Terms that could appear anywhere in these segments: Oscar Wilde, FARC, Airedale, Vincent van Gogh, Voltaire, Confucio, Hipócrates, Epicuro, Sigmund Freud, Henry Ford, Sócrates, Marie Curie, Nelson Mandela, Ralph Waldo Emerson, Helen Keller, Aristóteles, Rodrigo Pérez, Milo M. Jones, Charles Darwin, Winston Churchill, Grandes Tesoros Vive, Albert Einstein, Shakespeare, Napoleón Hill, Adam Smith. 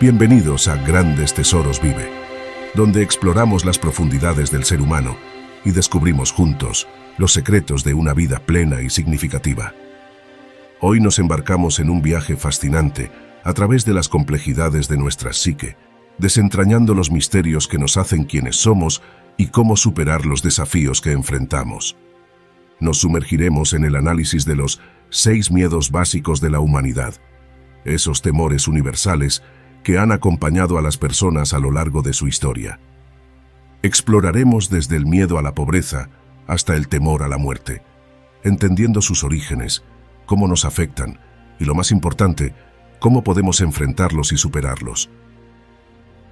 Bienvenidos a Grandes Tesoros Vive, donde exploramos las profundidades del ser humano y descubrimos juntos los secretos de una vida plena y significativa. Hoy nos embarcamos en un viaje fascinante a través de las complejidades de nuestra psique, desentrañando los misterios que nos hacen quienes somos y cómo superar los desafíos que enfrentamos. Nos sumergiremos en el análisis de los 6 miedos básicos de la humanidad, esos temores universales que han acompañado a las personas a lo largo de su historia. Exploraremos desde el miedo a la pobreza hasta el temor a la muerte, entendiendo sus orígenes, cómo nos afectan y, lo más importante, cómo podemos enfrentarlos y superarlos.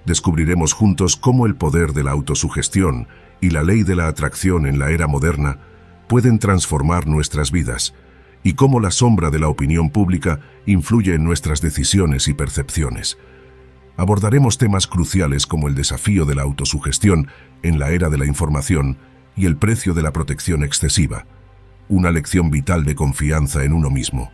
Descubriremos juntos cómo el poder de la autosugestión y la ley de la atracción en la era moderna pueden transformar nuestras vidas y cómo la sombra de la opinión pública influye en nuestras decisiones y percepciones. Abordaremos temas cruciales como el desafío de la autosugestión en la era de la información y el precio de la protección excesiva, una lección vital de confianza en uno mismo.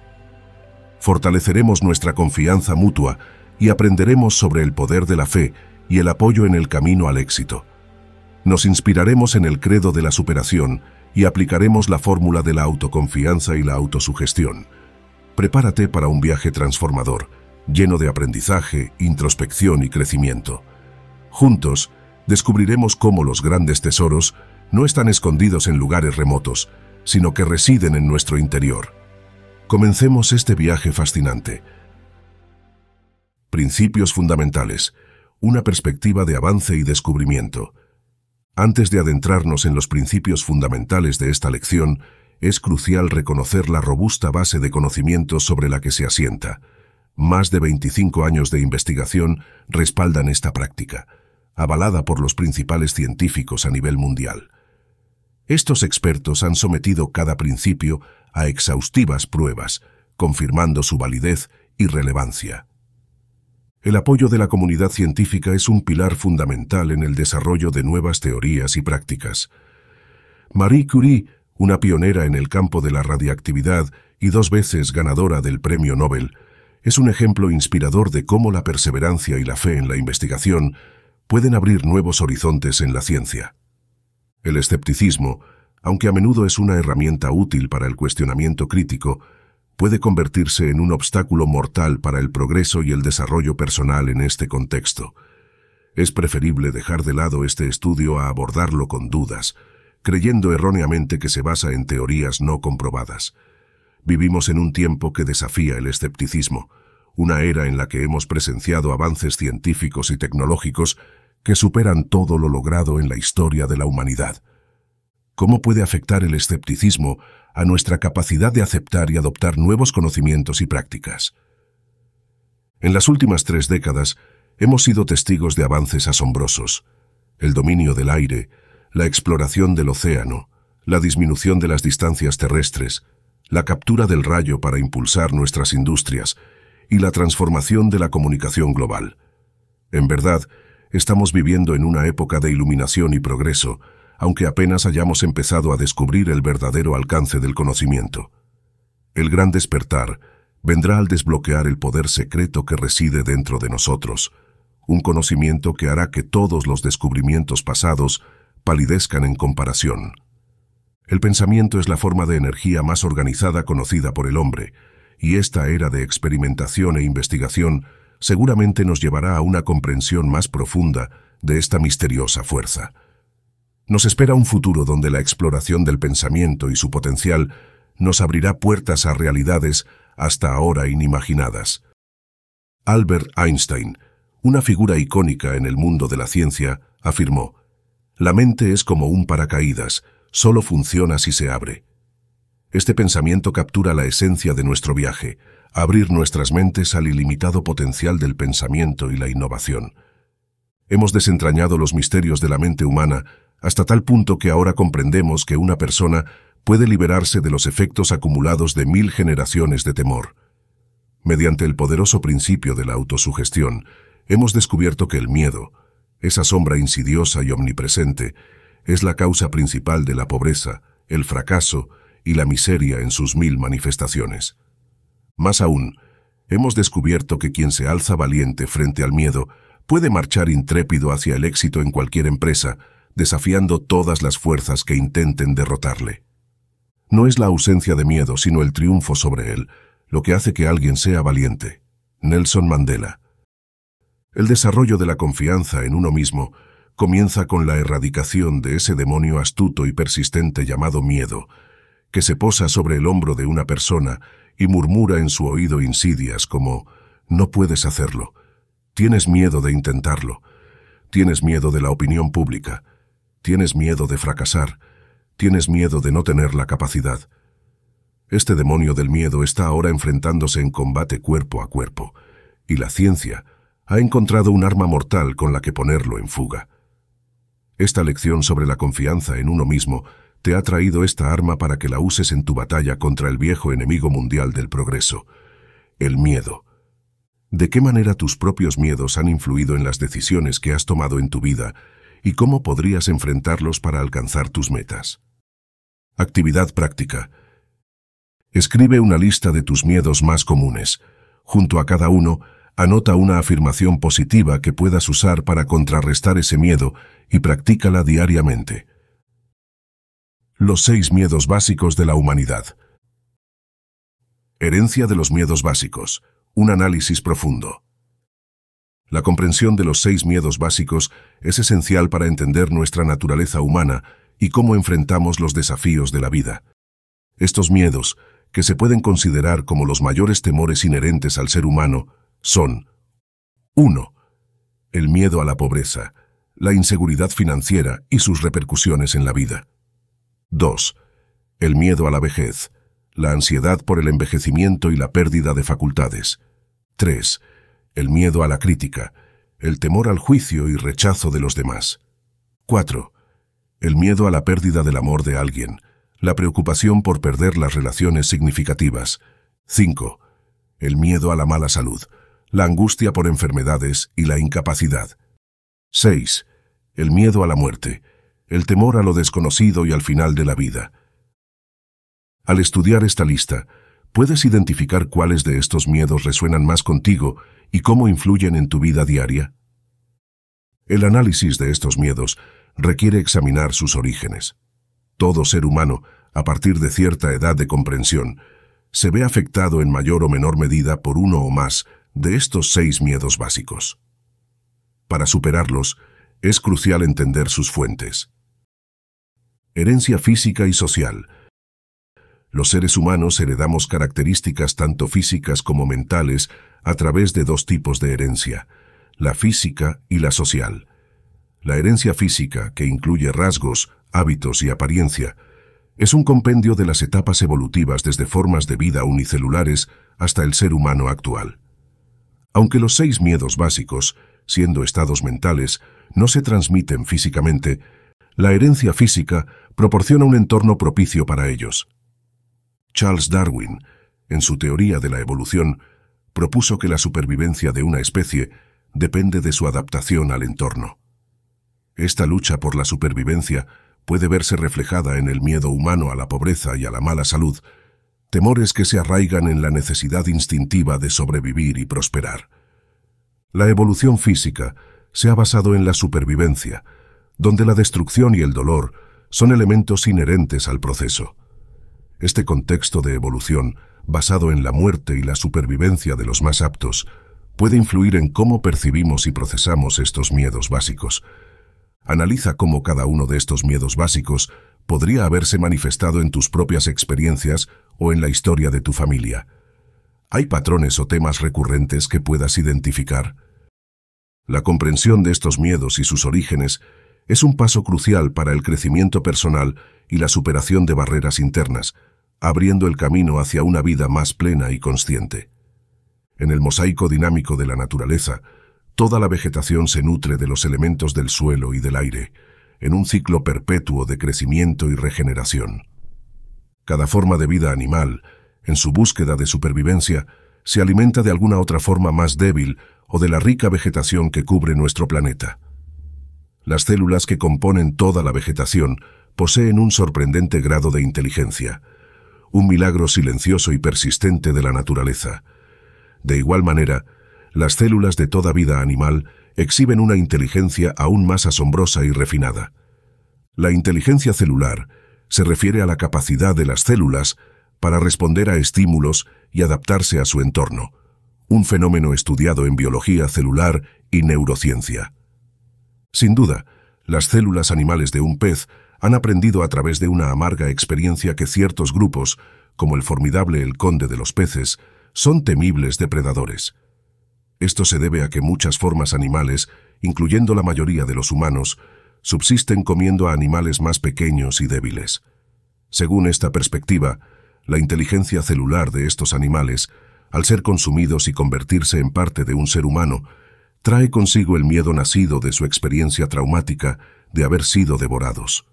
Fortaleceremos nuestra confianza mutua y aprenderemos sobre el poder de la fe y el apoyo en el camino al éxito. Nos inspiraremos en el credo de la superación y aplicaremos la fórmula de la autoconfianza y la autosugestión. Prepárate para un viaje transformador, lleno de aprendizaje, introspección y crecimiento. Juntos, descubriremos cómo los grandes tesoros no están escondidos en lugares remotos, sino que residen en nuestro interior. Comencemos este viaje fascinante. Principios fundamentales, una perspectiva de avance y descubrimiento. Antes de adentrarnos en los principios fundamentales de esta lección, es crucial reconocer la robusta base de conocimientos sobre la que se asienta. Más de 25 años de investigación respaldan esta práctica, avalada por los principales científicos a nivel mundial. Estos expertos han sometido cada principio a exhaustivas pruebas, confirmando su validez y relevancia. El apoyo de la comunidad científica es un pilar fundamental en el desarrollo de nuevas teorías y prácticas. Marie Curie, una pionera en el campo de la radiactividad y 2 veces ganadora del Premio Nobel, es un ejemplo inspirador de cómo la perseverancia y la fe en la investigación pueden abrir nuevos horizontes en la ciencia. El escepticismo, aunque a menudo es una herramienta útil para el cuestionamiento crítico, puede convertirse en un obstáculo mortal para el progreso y el desarrollo personal en este contexto. Es preferible dejar de lado este estudio a abordarlo con dudas, creyendo erróneamente que se basa en teorías no comprobadas. Vivimos en un tiempo que desafía el escepticismo, una era en la que hemos presenciado avances científicos y tecnológicos que superan todo lo logrado en la historia de la humanidad. ¿Cómo puede afectar el escepticismo a nuestra capacidad de aceptar y adoptar nuevos conocimientos y prácticas? En las últimas 3 décadas hemos sido testigos de avances asombrosos: el dominio del aire, la exploración del océano, la disminución de las distancias terrestres, la captura del rayo para impulsar nuestras industrias y la transformación de la comunicación global. En verdad, estamos viviendo en una época de iluminación y progreso, aunque apenas hayamos empezado a descubrir el verdadero alcance del conocimiento. El gran despertar vendrá al desbloquear el poder secreto que reside dentro de nosotros, un conocimiento que hará que todos los descubrimientos pasados palidezcan en comparación. El pensamiento es la forma de energía más organizada conocida por el hombre, y esta era de experimentación e investigación seguramente nos llevará a una comprensión más profunda de esta misteriosa fuerza. Nos espera un futuro donde la exploración del pensamiento y su potencial nos abrirá puertas a realidades hasta ahora inimaginadas. Albert Einstein, una figura icónica en el mundo de la ciencia, afirmó: "La mente es como un paracaídas, solo funciona si se abre". Este pensamiento captura la esencia de nuestro viaje, abrir nuestras mentes al ilimitado potencial del pensamiento y la innovación. Hemos desentrañado los misterios de la mente humana hasta tal punto que ahora comprendemos que una persona puede liberarse de los efectos acumulados de 1000 generaciones de temor. Mediante el poderoso principio de la autosugestión, hemos descubierto que el miedo, esa sombra insidiosa y omnipresente, es la causa principal de la pobreza, el fracaso y la miseria en sus 1000 manifestaciones. Más aún, Hemos descubierto que quien se alza valiente frente al miedo puede marchar intrépido hacia el éxito en cualquier empresa, desafiando todas las fuerzas que intenten derrotarle. No es la ausencia de miedo, sino el triunfo sobre él, lo que hace que alguien sea valiente. Nelson Mandela. El desarrollo de la confianza en uno mismo comienza con la erradicación de ese demonio astuto y persistente llamado miedo, que se posa sobre el hombro de una persona y murmura en su oído insidias como «No puedes hacerlo», «Tienes miedo de intentarlo», «Tienes miedo de la opinión pública», «Tienes miedo de fracasar», «Tienes miedo de no tener la capacidad». Este demonio del miedo está ahora enfrentándose en combate cuerpo a cuerpo, y la ciencia ha encontrado un arma mortal con la que ponerlo en fuga. Esta lección sobre la confianza en uno mismo te ha traído esta arma para que la uses en tu batalla contra el viejo enemigo mundial del progreso, el miedo. ¿De qué manera tus propios miedos han influido en las decisiones que has tomado en tu vida y cómo podrías enfrentarlos para alcanzar tus metas? Actividad práctica. Escribe una lista de tus miedos más comunes. Junto a cada uno, anota una afirmación positiva que puedas usar para contrarrestar ese miedo y practícala diariamente. Los 6 miedos básicos de la humanidad. Herencia de los miedos básicos. Un análisis profundo. La comprensión de los 6 miedos básicos es esencial para entender nuestra naturaleza humana y cómo enfrentamos los desafíos de la vida. Estos miedos, que se pueden considerar como los mayores temores inherentes al ser humano, son: 1. El miedo a la pobreza, la inseguridad financiera y sus repercusiones en la vida. 2. El miedo a la vejez, la ansiedad por el envejecimiento y la pérdida de facultades. 3. El miedo a la crítica, el temor al juicio y rechazo de los demás. 4. El miedo a la pérdida del amor de alguien, la preocupación por perder las relaciones significativas. 5. El miedo a la mala salud, la angustia por enfermedades y la incapacidad. 6. El miedo a la muerte, el temor a lo desconocido y al final de la vida. Al estudiar esta lista, puedes identificar cuáles de estos miedos resuenan más contigo y cómo influyen en tu vida diaria. El análisis de estos miedos requiere examinar sus orígenes. Todo ser humano, a partir de cierta edad de comprensión, se ve afectado en mayor o menor medida por uno o más de estos 6 miedos básicos. Para superarlos, es crucial entender sus fuentes. Herencia física y social. Los seres humanos heredamos características tanto físicas como mentales a través de 2 tipos de herencia, la física y la social. La herencia física, que incluye rasgos, hábitos y apariencia, es un compendio de las etapas evolutivas desde formas de vida unicelulares hasta el ser humano actual. Aunque los 6 miedos básicos, siendo estados mentales, no se transmiten físicamente, la herencia física proporciona un entorno propicio para ellos. Charles Darwin, en su teoría de la evolución, propuso que la supervivencia de una especie depende de su adaptación al entorno. Esta lucha por la supervivencia puede verse reflejada en el miedo humano a la pobreza y a la mala salud, temores que se arraigan en la necesidad instintiva de sobrevivir y prosperar. La evolución física se ha basado en la supervivencia, donde la destrucción y el dolor son elementos inherentes al proceso. Este contexto de evolución, basado en la muerte y la supervivencia de los más aptos, puede influir en cómo percibimos y procesamos estos miedos básicos. Analiza cómo cada uno de estos miedos básicos podría haberse manifestado en tus propias experiencias o en la historia de tu familia. ¿Hay patrones o temas recurrentes que puedas identificar? La comprensión de estos miedos y sus orígenes es un paso crucial para el crecimiento personal y la superación de barreras internas, abriendo el camino hacia una vida más plena y consciente. En el mosaico dinámico de la naturaleza, toda la vegetación se nutre de los elementos del suelo y del aire, en un ciclo perpetuo de crecimiento y regeneración. Cada forma de vida animal, en su búsqueda de supervivencia, se alimenta de alguna otra forma más débil o de la rica vegetación que cubre nuestro planeta. Las células que componen toda la vegetación poseen un sorprendente grado de inteligencia, un milagro silencioso y persistente de la naturaleza. De igual manera, las células de toda vida animal exhiben una inteligencia aún más asombrosa y refinada. La inteligencia celular se refiere a la capacidad de las células para responder a estímulos y adaptarse a su entorno, un fenómeno estudiado en biología celular y neurociencia. Sin duda, las células animales de un pez han aprendido a través de una amarga experiencia que ciertos grupos, como el formidable Conde de los peces, son temibles depredadores. Esto se debe a que muchas formas animales, incluyendo la mayoría de los humanos, subsisten comiendo a animales más pequeños y débiles. Según esta perspectiva, la inteligencia celular de estos animales, al ser consumidos y convertirse en parte de un ser humano, trae consigo el miedo nacido de su experiencia traumática de haber sido devorados.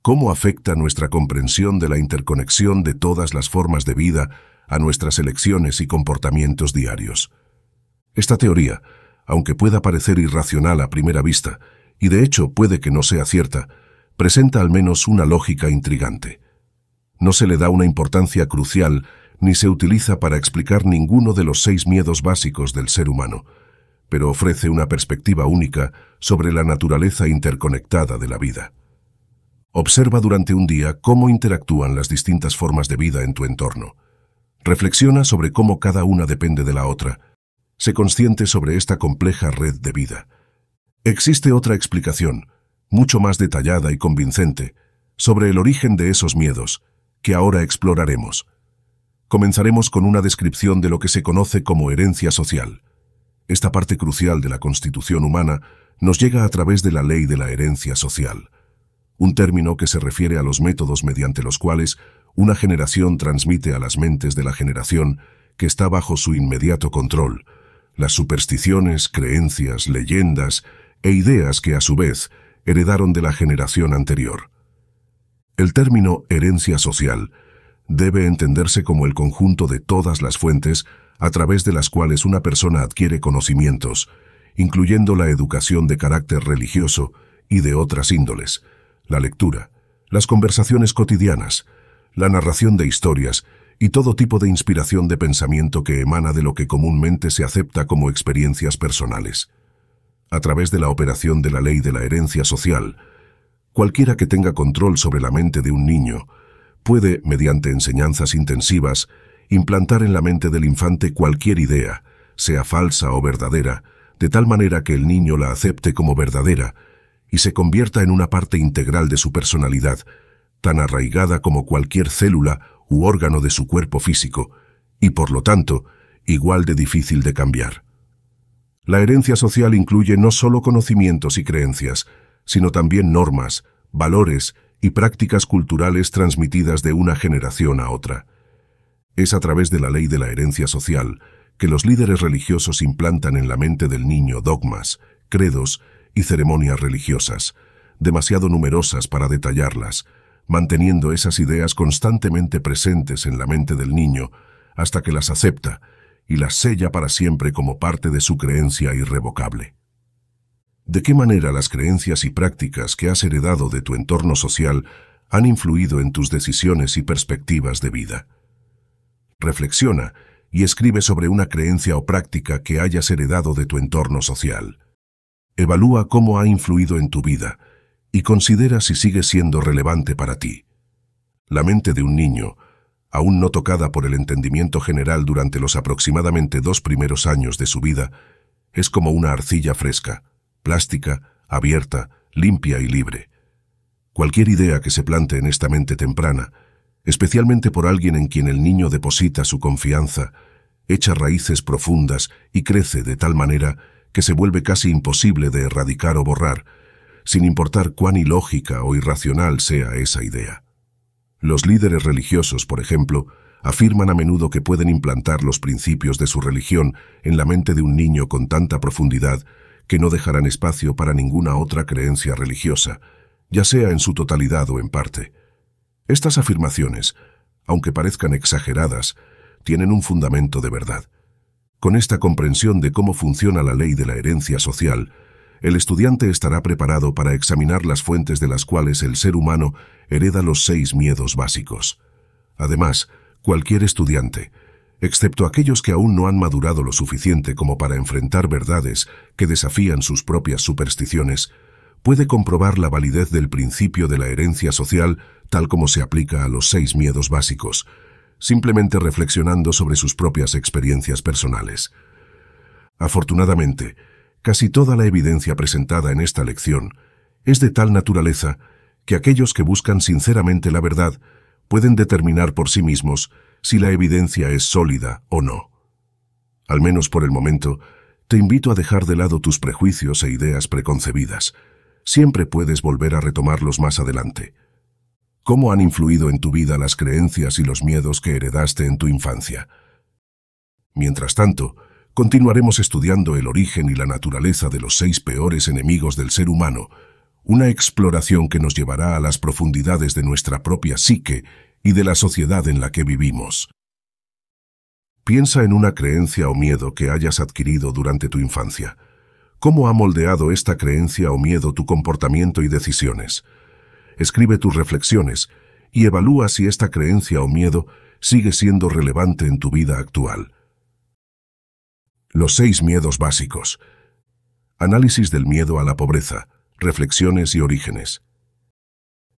¿Cómo afecta nuestra comprensión de la interconexión de todas las formas de vida a nuestras elecciones y comportamientos diarios? Esta teoría, aunque pueda parecer irracional a primera vista, y de hecho puede que no sea cierta, presenta al menos una lógica intrigante. No se le da una importancia crucial ni se utiliza para explicar ninguno de los 6 miedos básicos del ser humano, pero ofrece una perspectiva única sobre la naturaleza interconectada de la vida. Observa durante un día cómo interactúan las distintas formas de vida en tu entorno. Reflexiona sobre cómo cada una depende de la otra. Sé consciente sobre esta compleja red de vida. Existe otra explicación, mucho más detallada y convincente, sobre el origen de esos miedos, que ahora exploraremos. Comenzaremos con una descripción de lo que se conoce como herencia social. Esta parte crucial de la constitución humana nos llega a través de la ley de la herencia social, un término que se refiere a los métodos mediante los cuales una generación transmite a las mentes de la generación que está bajo su inmediato control las supersticiones, creencias, leyendas e ideas que a su vez heredaron de la generación anterior. El término herencia social debe entenderse como el conjunto de todas las fuentes a través de las cuales una persona adquiere conocimientos, incluyendo la educación de carácter religioso y de otras índoles, la lectura, las conversaciones cotidianas, la narración de historias y todo tipo de inspiración de pensamiento que emana de lo que comúnmente se acepta como experiencias personales. A través de la operación de la ley de la herencia social, cualquiera que tenga control sobre la mente de un niño puede, mediante enseñanzas intensivas, implantar en la mente del infante cualquier idea, sea falsa o verdadera, de tal manera que el niño la acepte como verdadera y se convierta en una parte integral de su personalidad, tan arraigada como cualquier célula u órgano de su cuerpo físico, y por lo tanto, igual de difícil de cambiar. La herencia social incluye no solo conocimientos y creencias, sino también normas, valores y prácticas culturales transmitidas de una generación a otra. Es a través de la ley de la herencia social que los líderes religiosos implantan en la mente del niño dogmas, credos y ceremonias religiosas, demasiado numerosas para detallarlas, manteniendo esas ideas constantemente presentes en la mente del niño hasta que las acepta y las sella para siempre como parte de su creencia irrevocable. ¿De qué manera las creencias y prácticas que has heredado de tu entorno social han influido en tus decisiones y perspectivas de vida? Reflexiona y escribe sobre una creencia o práctica que hayas heredado de tu entorno social. Evalúa cómo ha influido en tu vida y considera si sigue siendo relevante para ti. La mente de un niño, aún no tocada por el entendimiento general durante los aproximadamente 2 primeros años de su vida, es como una arcilla fresca, plástica, abierta, limpia y libre. Cualquier idea que se plante en esta mente temprana, especialmente por alguien en quien el niño deposita su confianza, echa raíces profundas y crece de tal manera que se vuelve casi imposible de erradicar o borrar, sin importar cuán ilógica o irracional sea esa idea. Los líderes religiosos, por ejemplo, afirman a menudo que pueden implantar los principios de su religión en la mente de un niño con tanta profundidad que no dejarán espacio para ninguna otra creencia religiosa, ya sea en su totalidad o en parte. Estas afirmaciones, aunque parezcan exageradas, tienen un fundamento de verdad. Con esta comprensión de cómo funciona la ley de la herencia social, el estudiante estará preparado para examinar las fuentes de las cuales el ser humano hereda los 6 miedos básicos. Además, cualquier estudiante, excepto aquellos que aún no han madurado lo suficiente como para enfrentar verdades que desafían sus propias supersticiones, puede comprobar la validez del principio de la herencia social tal como se aplica a los 6 miedos básicos, simplemente reflexionando sobre sus propias experiencias personales. Afortunadamente, casi toda la evidencia presentada en esta lección es de tal naturaleza que aquellos que buscan sinceramente la verdad pueden determinar por sí mismos si la evidencia es sólida o no. Al menos por el momento, te invito a dejar de lado tus prejuicios e ideas preconcebidas. Siempre puedes volver a retomarlos más adelante. ¿Cómo han influido en tu vida las creencias y los miedos que heredaste en tu infancia? Mientras tanto, continuaremos estudiando el origen y la naturaleza de los 6 peores enemigos del ser humano, una exploración que nos llevará a las profundidades de nuestra propia psique y de la sociedad en la que vivimos. Piensa en una creencia o miedo que hayas adquirido durante tu infancia. ¿Cómo ha moldeado esta creencia o miedo tu comportamiento y decisiones? Escribe tus reflexiones y evalúa si esta creencia o miedo sigue siendo relevante en tu vida actual. Los 6 miedos básicos. Análisis del miedo a la pobreza, reflexiones y orígenes.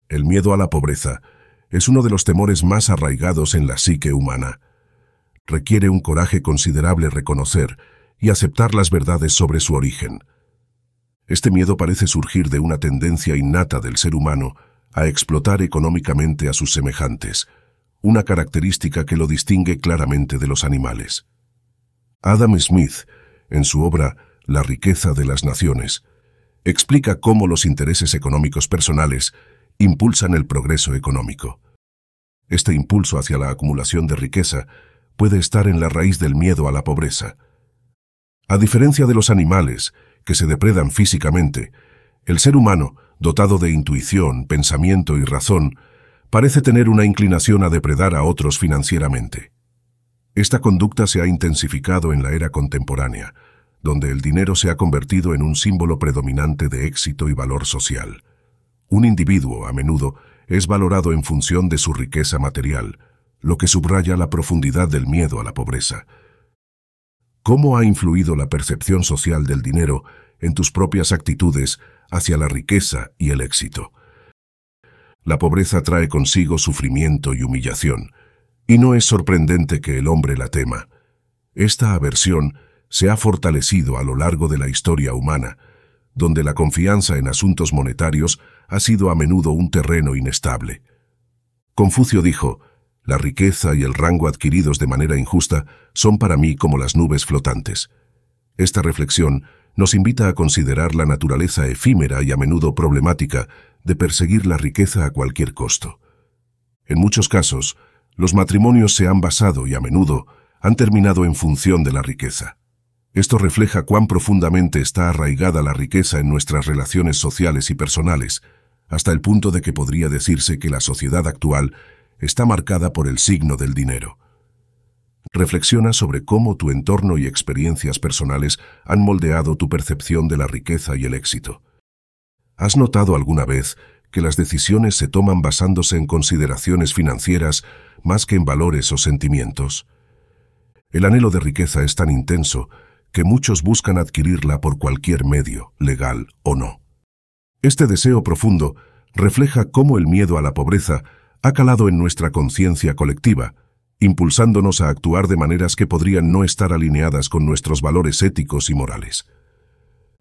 El miedo a la pobreza es uno de los temores más arraigados en la psique humana. Requiere un coraje considerable reconocer y aceptar las verdades sobre su origen. Este miedo parece surgir de una tendencia innata del ser humano a explotar económicamente a sus semejantes, una característica que lo distingue claramente de los animales. Adam Smith, en su obra La riqueza de las naciones, explica cómo los intereses económicos personales impulsan el progreso económico. Este impulso hacia la acumulación de riqueza puede estar en la raíz del miedo a la pobreza. A diferencia de los animales, que se depredan físicamente, el ser humano, dotado de intuición, pensamiento y razón, parece tener una inclinación a depredar a otros financieramente. Esta conducta se ha intensificado en la era contemporánea, donde el dinero se ha convertido en un símbolo predominante de éxito y valor social. Un individuo, a menudo, es valorado en función de su riqueza material, lo que subraya la profundidad del miedo a la pobreza. ¿Cómo ha influido la percepción social del dinero en tus propias actitudes hacia la riqueza y el éxito? La pobreza trae consigo sufrimiento y humillación, y no es sorprendente que el hombre la tema. Esta aversión se ha fortalecido a lo largo de la historia humana, donde la confianza en asuntos monetarios ha sido a menudo un terreno inestable. Confucio dijo: la riqueza y el rango adquiridos de manera injusta son para mí como las nubes flotantes. Esta reflexión nos invita a considerar la naturaleza efímera y a menudo problemática de perseguir la riqueza a cualquier costo. En muchos casos, los matrimonios se han basado y a menudo han terminado en función de la riqueza. Esto refleja cuán profundamente está arraigada la riqueza en nuestras relaciones sociales y personales, hasta el punto de que podría decirse que la sociedad actual está marcada por el signo del dinero. Reflexiona sobre cómo tu entorno y experiencias personales han moldeado tu percepción de la riqueza y el éxito. ¿Has notado alguna vez que las decisiones se toman basándose en consideraciones financieras más que en valores o sentimientos? El anhelo de riqueza es tan intenso que muchos buscan adquirirla por cualquier medio, legal o no. Este deseo profundo refleja cómo el miedo a la pobreza ha calado en nuestra conciencia colectiva, impulsándonos a actuar de maneras que podrían no estar alineadas con nuestros valores éticos y morales.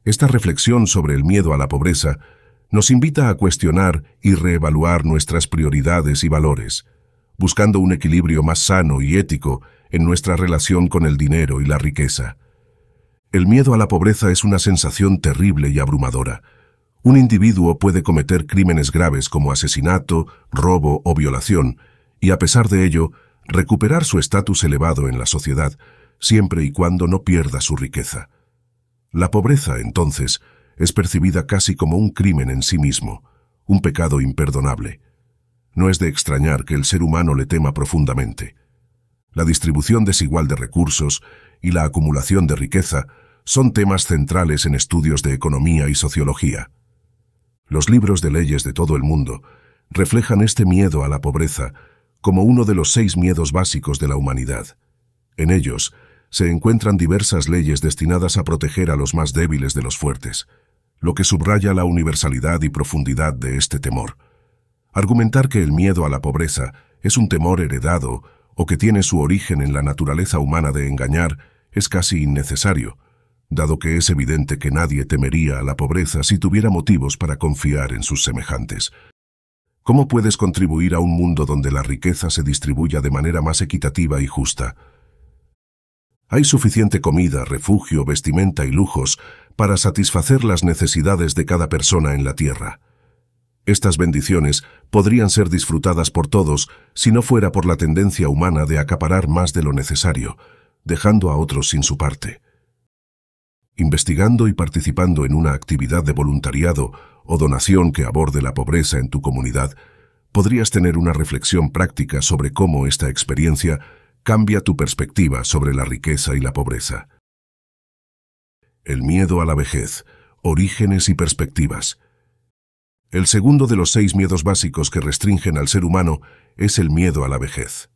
Esta reflexión sobre el miedo a la pobreza nos invita a cuestionar y reevaluar nuestras prioridades y valores, buscando un equilibrio más sano y ético en nuestra relación con el dinero y la riqueza. El miedo a la pobreza es una sensación terrible y abrumadora. Un individuo puede cometer crímenes graves como asesinato, robo o violación, y a pesar de ello, recuperar su estatus elevado en la sociedad, siempre y cuando no pierda su riqueza. La pobreza, entonces, es percibida casi como un crimen en sí mismo, un pecado imperdonable. No es de extrañar que el ser humano le tema profundamente. La distribución desigual de recursos y la acumulación de riqueza son temas centrales en estudios de economía y sociología. Los libros de leyes de todo el mundo reflejan este miedo a la pobreza como uno de los 6 miedos básicos de la humanidad. En ellos se encuentran diversas leyes destinadas a proteger a los más débiles de los fuertes, lo que subraya la universalidad y profundidad de este temor. Argumentar que el miedo a la pobreza es un temor heredado o que tiene su origen en la naturaleza humana de engañar es casi innecesario, dado que es evidente que nadie temería a la pobreza si tuviera motivos para confiar en sus semejantes. ¿Cómo puedes contribuir a un mundo donde la riqueza se distribuya de manera más equitativa y justa? Hay suficiente comida, refugio, vestimenta y lujos para satisfacer las necesidades de cada persona en la tierra. Estas bendiciones podrían ser disfrutadas por todos si no fuera por la tendencia humana de acaparar más de lo necesario, dejando a otros sin su parte. Investigando y participando en una actividad de voluntariado o donación que aborde la pobreza en tu comunidad, podrías tener una reflexión práctica sobre cómo esta experiencia cambia tu perspectiva sobre la riqueza y la pobreza. El miedo a la vejez, orígenes y perspectivas. El segundo de los 6 miedos básicos que restringen al ser humano es el miedo a la vejez.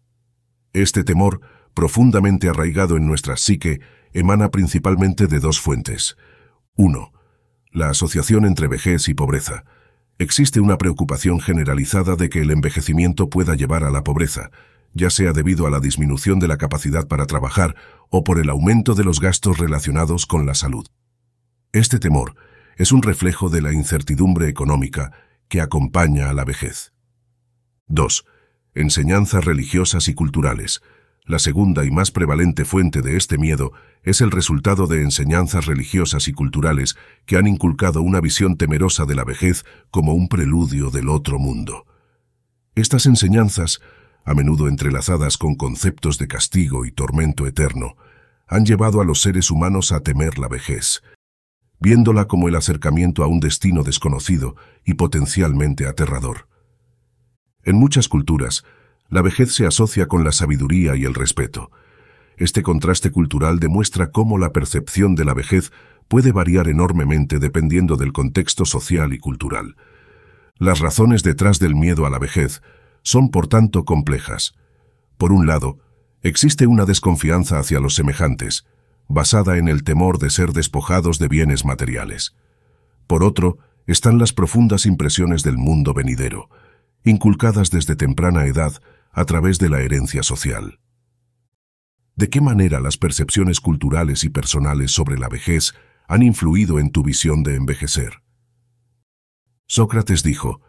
Este temor, profundamente arraigado en nuestra psique, emana principalmente de dos fuentes. 1. La asociación entre vejez y pobreza. Existe una preocupación generalizada de que el envejecimiento pueda llevar a la pobreza, ya sea debido a la disminución de la capacidad para trabajar o por el aumento de los gastos relacionados con la salud. Este temor es un reflejo de la incertidumbre económica que acompaña a la vejez. 2. Enseñanzas religiosas y culturales. La segunda y más prevalente fuente de este miedo es el resultado de enseñanzas religiosas y culturales que han inculcado una visión temerosa de la vejez como un preludio del otro mundo. Estas enseñanzas, a menudo entrelazadas con conceptos de castigo y tormento eterno, han llevado a los seres humanos a temer la vejez, viéndola como el acercamiento a un destino desconocido y potencialmente aterrador. En muchas culturas, la vejez se asocia con la sabiduría y el respeto. Este contraste cultural demuestra cómo la percepción de la vejez puede variar enormemente dependiendo del contexto social y cultural. Las razones detrás del miedo a la vejez son, por tanto, complejas. Por un lado, existe una desconfianza hacia los semejantes, basada en el temor de ser despojados de bienes materiales. Por otro, están las profundas impresiones del mundo venidero, inculcadas desde temprana edad a través de la herencia social. ¿De qué manera las percepciones culturales y personales sobre la vejez han influido en tu visión de envejecer? Sócrates dijo,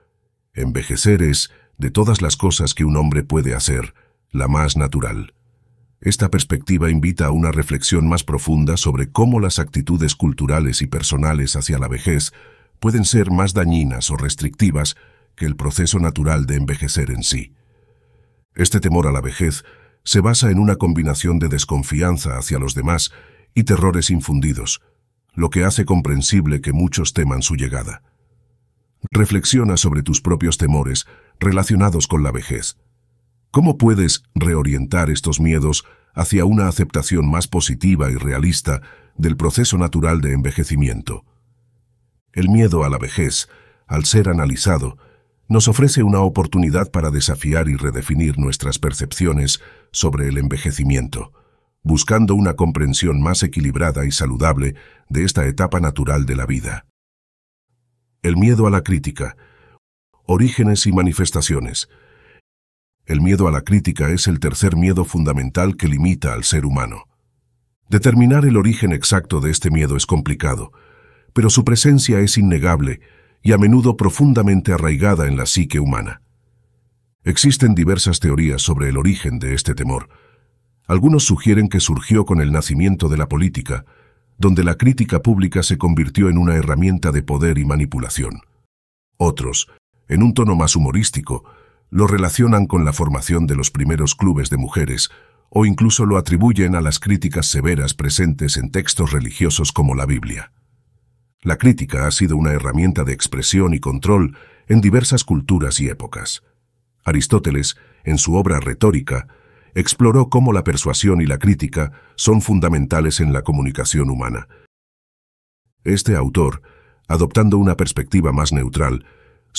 envejecer es, de todas las cosas que un hombre puede hacer, la más natural. Esta perspectiva invita a una reflexión más profunda sobre cómo las actitudes culturales y personales hacia la vejez pueden ser más dañinas o restrictivas que el proceso natural de envejecer en sí. Este temor a la vejez se basa en una combinación de desconfianza hacia los demás y terrores infundidos, lo que hace comprensible que muchos teman su llegada. Reflexiona sobre tus propios temores relacionados con la vejez. ¿Cómo puedes reorientar estos miedos hacia una aceptación más positiva y realista del proceso natural de envejecimiento? El miedo a la vejez, al ser analizado, nos ofrece una oportunidad para desafiar y redefinir nuestras percepciones sobre el envejecimiento, buscando una comprensión más equilibrada y saludable de esta etapa natural de la vida. El miedo a la crítica, orígenes y manifestaciones. El miedo a la crítica es el tercer miedo fundamental que limita al ser humano. Determinar el origen exacto de este miedo es complicado, pero su presencia es innegable y a menudo profundamente arraigada en la psique humana. Existen diversas teorías sobre el origen de este temor. Algunos sugieren que surgió con el nacimiento de la política, donde la crítica pública se convirtió en una herramienta de poder y manipulación. Otros, en un tono más humorístico, lo relacionan con la formación de los primeros clubes de mujeres o incluso lo atribuyen a las críticas severas presentes en textos religiosos como la Biblia. La crítica ha sido una herramienta de expresión y control en diversas culturas y épocas. Aristóteles, en su obra Retórica, exploró cómo la persuasión y la crítica son fundamentales en la comunicación humana. Este autor, adoptando una perspectiva más neutral,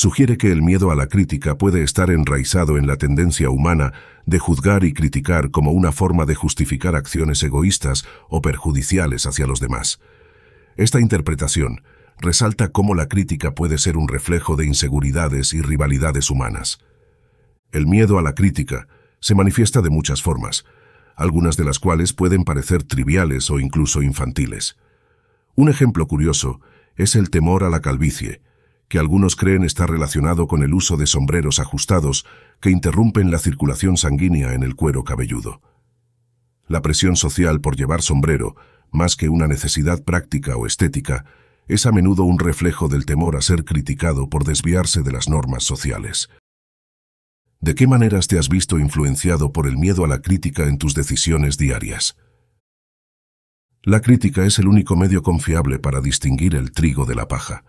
sugiere que el miedo a la crítica puede estar enraizado en la tendencia humana de juzgar y criticar como una forma de justificar acciones egoístas o perjudiciales hacia los demás. Esta interpretación resalta cómo la crítica puede ser un reflejo de inseguridades y rivalidades humanas. El miedo a la crítica se manifiesta de muchas formas, algunas de las cuales pueden parecer triviales o incluso infantiles. Un ejemplo curioso es el temor a la calvicie, que algunos creen está relacionado con el uso de sombreros ajustados que interrumpen la circulación sanguínea en el cuero cabelludo. La presión social por llevar sombrero, más que una necesidad práctica o estética, es a menudo un reflejo del temor a ser criticado por desviarse de las normas sociales. ¿De qué maneras te has visto influenciado por el miedo a la crítica en tus decisiones diarias? La crítica es el único medio confiable para distinguir el trigo de la paja.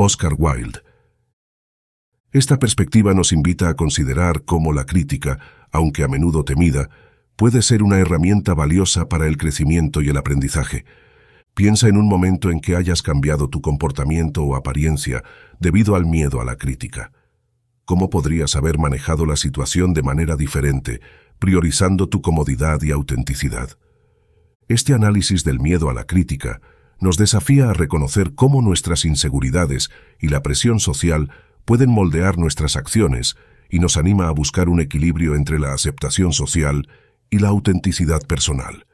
Oscar Wilde. Esta perspectiva nos invita a considerar cómo la crítica, aunque a menudo temida, puede ser una herramienta valiosa para el crecimiento y el aprendizaje. Piensa en un momento en que hayas cambiado tu comportamiento o apariencia debido al miedo a la crítica. ¿Cómo podrías haber manejado la situación de manera diferente, priorizando tu comodidad y autenticidad? Este análisis del miedo a la crítica nos desafía a reconocer cómo nuestras inseguridades y la presión social pueden moldear nuestras acciones y nos anima a buscar un equilibrio entre la aceptación social y la autenticidad personal.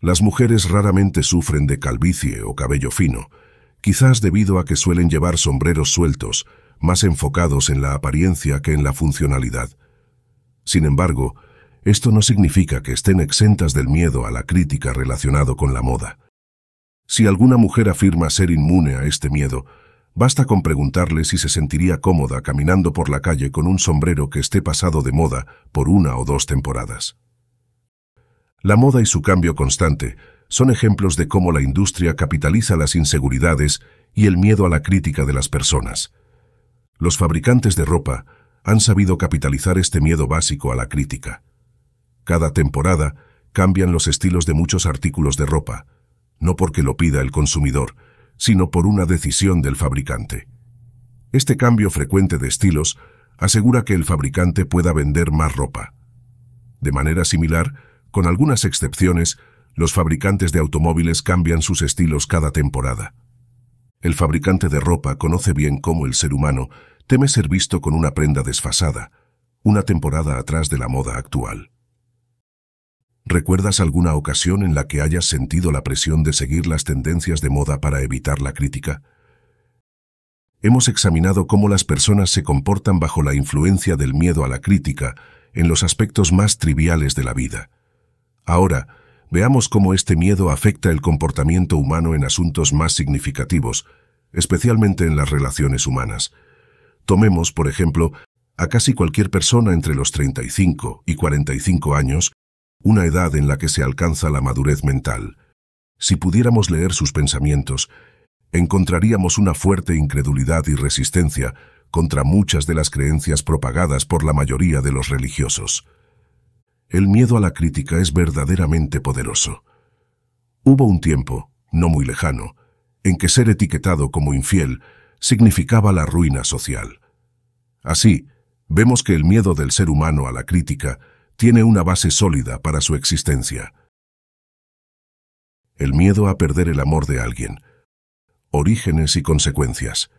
Las mujeres raramente sufren de calvicie o cabello fino, quizás debido a que suelen llevar sombreros sueltos, más enfocados en la apariencia que en la funcionalidad. Sin embargo, esto no significa que estén exentas del miedo a la crítica relacionado con la moda. Si alguna mujer afirma ser inmune a este miedo, basta con preguntarle si se sentiría cómoda caminando por la calle con un sombrero que esté pasado de moda por 1 o 2 temporadas. La moda y su cambio constante son ejemplos de cómo la industria capitaliza las inseguridades y el miedo a la crítica de las personas. Los fabricantes de ropa han sabido capitalizar este miedo básico a la crítica. Cada temporada cambian los estilos de muchos artículos de ropa, no porque lo pida el consumidor, sino por una decisión del fabricante. Este cambio frecuente de estilos asegura que el fabricante pueda vender más ropa. De manera similar, con algunas excepciones, los fabricantes de automóviles cambian sus estilos cada temporada. El fabricante de ropa conoce bien cómo el ser humano teme ser visto con una prenda desfasada, una temporada atrás de la moda actual. ¿Recuerdas alguna ocasión en la que hayas sentido la presión de seguir las tendencias de moda para evitar la crítica? Hemos examinado cómo las personas se comportan bajo la influencia del miedo a la crítica en los aspectos más triviales de la vida. Ahora, veamos cómo este miedo afecta el comportamiento humano en asuntos más significativos, especialmente en las relaciones humanas. Tomemos, por ejemplo, a casi cualquier persona entre los 35 y 45 años, una edad en la que se alcanza la madurez mental. Si pudiéramos leer sus pensamientos, encontraríamos una fuerte incredulidad y resistencia contra muchas de las creencias propagadas por la mayoría de los religiosos. El miedo a la crítica es verdaderamente poderoso. Hubo un tiempo, no muy lejano, en que ser etiquetado como infiel significaba la ruina social. Así, vemos que el miedo del ser humano a la crítica tiene una base sólida para su existencia. El miedo a perder el amor de alguien. Orígenes y consecuencias.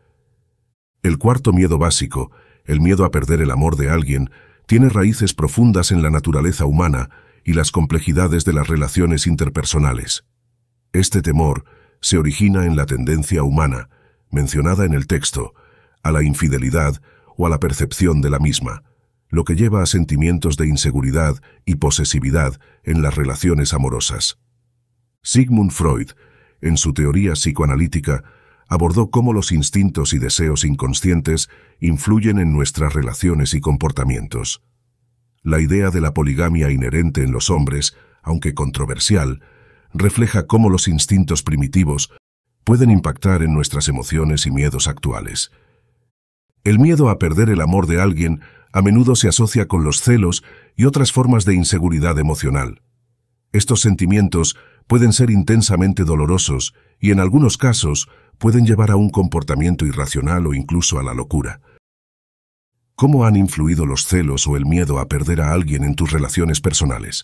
El cuarto miedo básico, el miedo a perder el amor de alguien, tiene raíces profundas en la naturaleza humana y las complejidades de las relaciones interpersonales. Este temor se origina en la tendencia humana, mencionada en el texto, a la infidelidad o a la percepción de la misma, lo que lleva a sentimientos de inseguridad y posesividad en las relaciones amorosas. Sigmund Freud, en su teoría psicoanalítica, abordó cómo los instintos y deseos inconscientes influyen en nuestras relaciones y comportamientos. La idea de la poligamia inherente en los hombres, aunque controversial, refleja cómo los instintos primitivos pueden impactar en nuestras emociones y miedos actuales. El miedo a perder el amor de alguien a menudo se asocia con los celos y otras formas de inseguridad emocional. Estos sentimientos pueden ser intensamente dolorosos y en algunos casos pueden llevar a un comportamiento irracional o incluso a la locura. ¿Cómo han influido los celos o el miedo a perder a alguien en tus relaciones personales?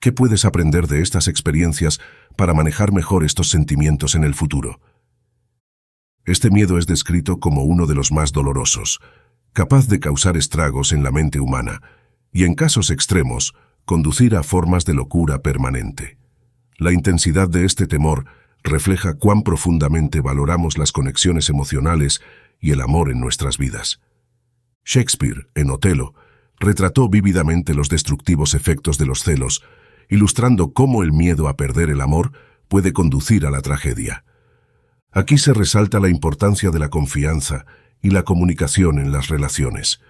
¿Qué puedes aprender de estas experiencias para manejar mejor estos sentimientos en el futuro? Este miedo es descrito como uno de los más dolorosos, capaz de causar estragos en la mente humana y, en casos extremos, conducir a formas de locura permanente. La intensidad de este temor refleja cuán profundamente valoramos las conexiones emocionales y el amor en nuestras vidas. Shakespeare, en Otelo, retrató vívidamente los destructivos efectos de los celos, ilustrando cómo el miedo a perder el amor puede conducir a la tragedia. Aquí se resalta la importancia de la confianza y la comunicación en las relaciones.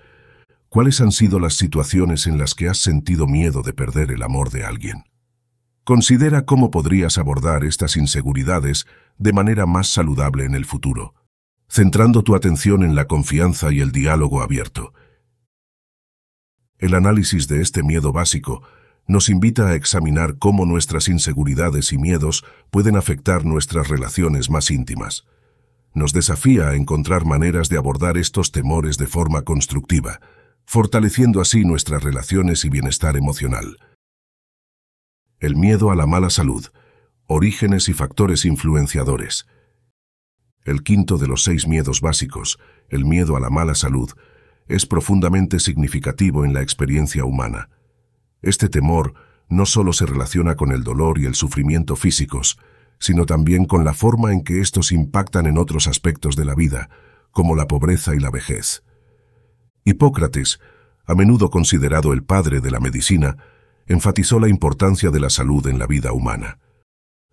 ¿Cuáles han sido las situaciones en las que has sentido miedo de perder el amor de alguien? Considera cómo podrías abordar estas inseguridades de manera más saludable en el futuro, centrando tu atención en la confianza y el diálogo abierto. El análisis de este miedo básico nos invita a examinar cómo nuestras inseguridades y miedos pueden afectar nuestras relaciones más íntimas. Nos desafía a encontrar maneras de abordar estos temores de forma constructiva, fortaleciendo así nuestras relaciones y bienestar emocional. El miedo a la mala salud, orígenes y factores influenciadores. El quinto de los 6 miedos básicos, el miedo a la mala salud, es profundamente significativo en la experiencia humana. Este temor no solo se relaciona con el dolor y el sufrimiento físicos, sino también con la forma en que estos impactan en otros aspectos de la vida, como la pobreza y la vejez. Hipócrates, a menudo considerado el padre de la medicina, enfatizó la importancia de la salud en la vida humana.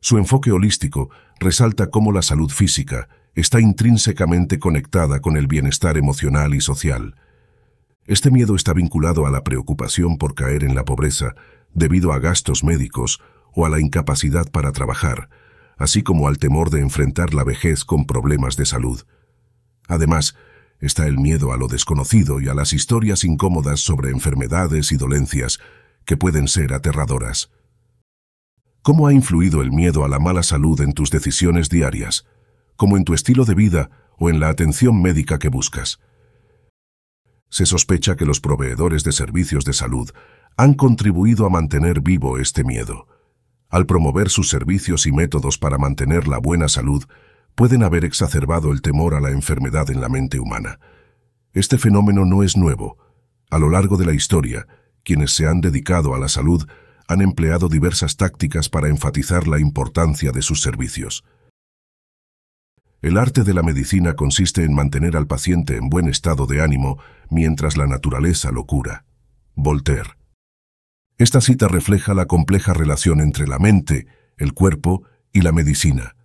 Su enfoque holístico resalta cómo la salud física está intrínsecamente conectada con el bienestar emocional y social. Este miedo está vinculado a la preocupación por caer en la pobreza debido a gastos médicos o a la incapacidad para trabajar, así como al temor de enfrentar la vejez con problemas de salud. Además, está el miedo a lo desconocido y a las historias incómodas sobre enfermedades y dolencias que pueden ser aterradoras. ¿Cómo ha influido el miedo a la mala salud en tus decisiones diarias, como en tu estilo de vida o en la atención médica que buscas? Se sospecha que los proveedores de servicios de salud han contribuido a mantener vivo este miedo. Al promover sus servicios y métodos para mantener la buena salud, pueden haber exacerbado el temor a la enfermedad en la mente humana. Este fenómeno no es nuevo. A lo largo de la historia, quienes se han dedicado a la salud han empleado diversas tácticas para enfatizar la importancia de sus servicios. El arte de la medicina consiste en mantener al paciente en buen estado de ánimo mientras la naturaleza lo cura. Voltaire. Esta cita refleja la compleja relación entre la mente, el cuerpo y la medicina.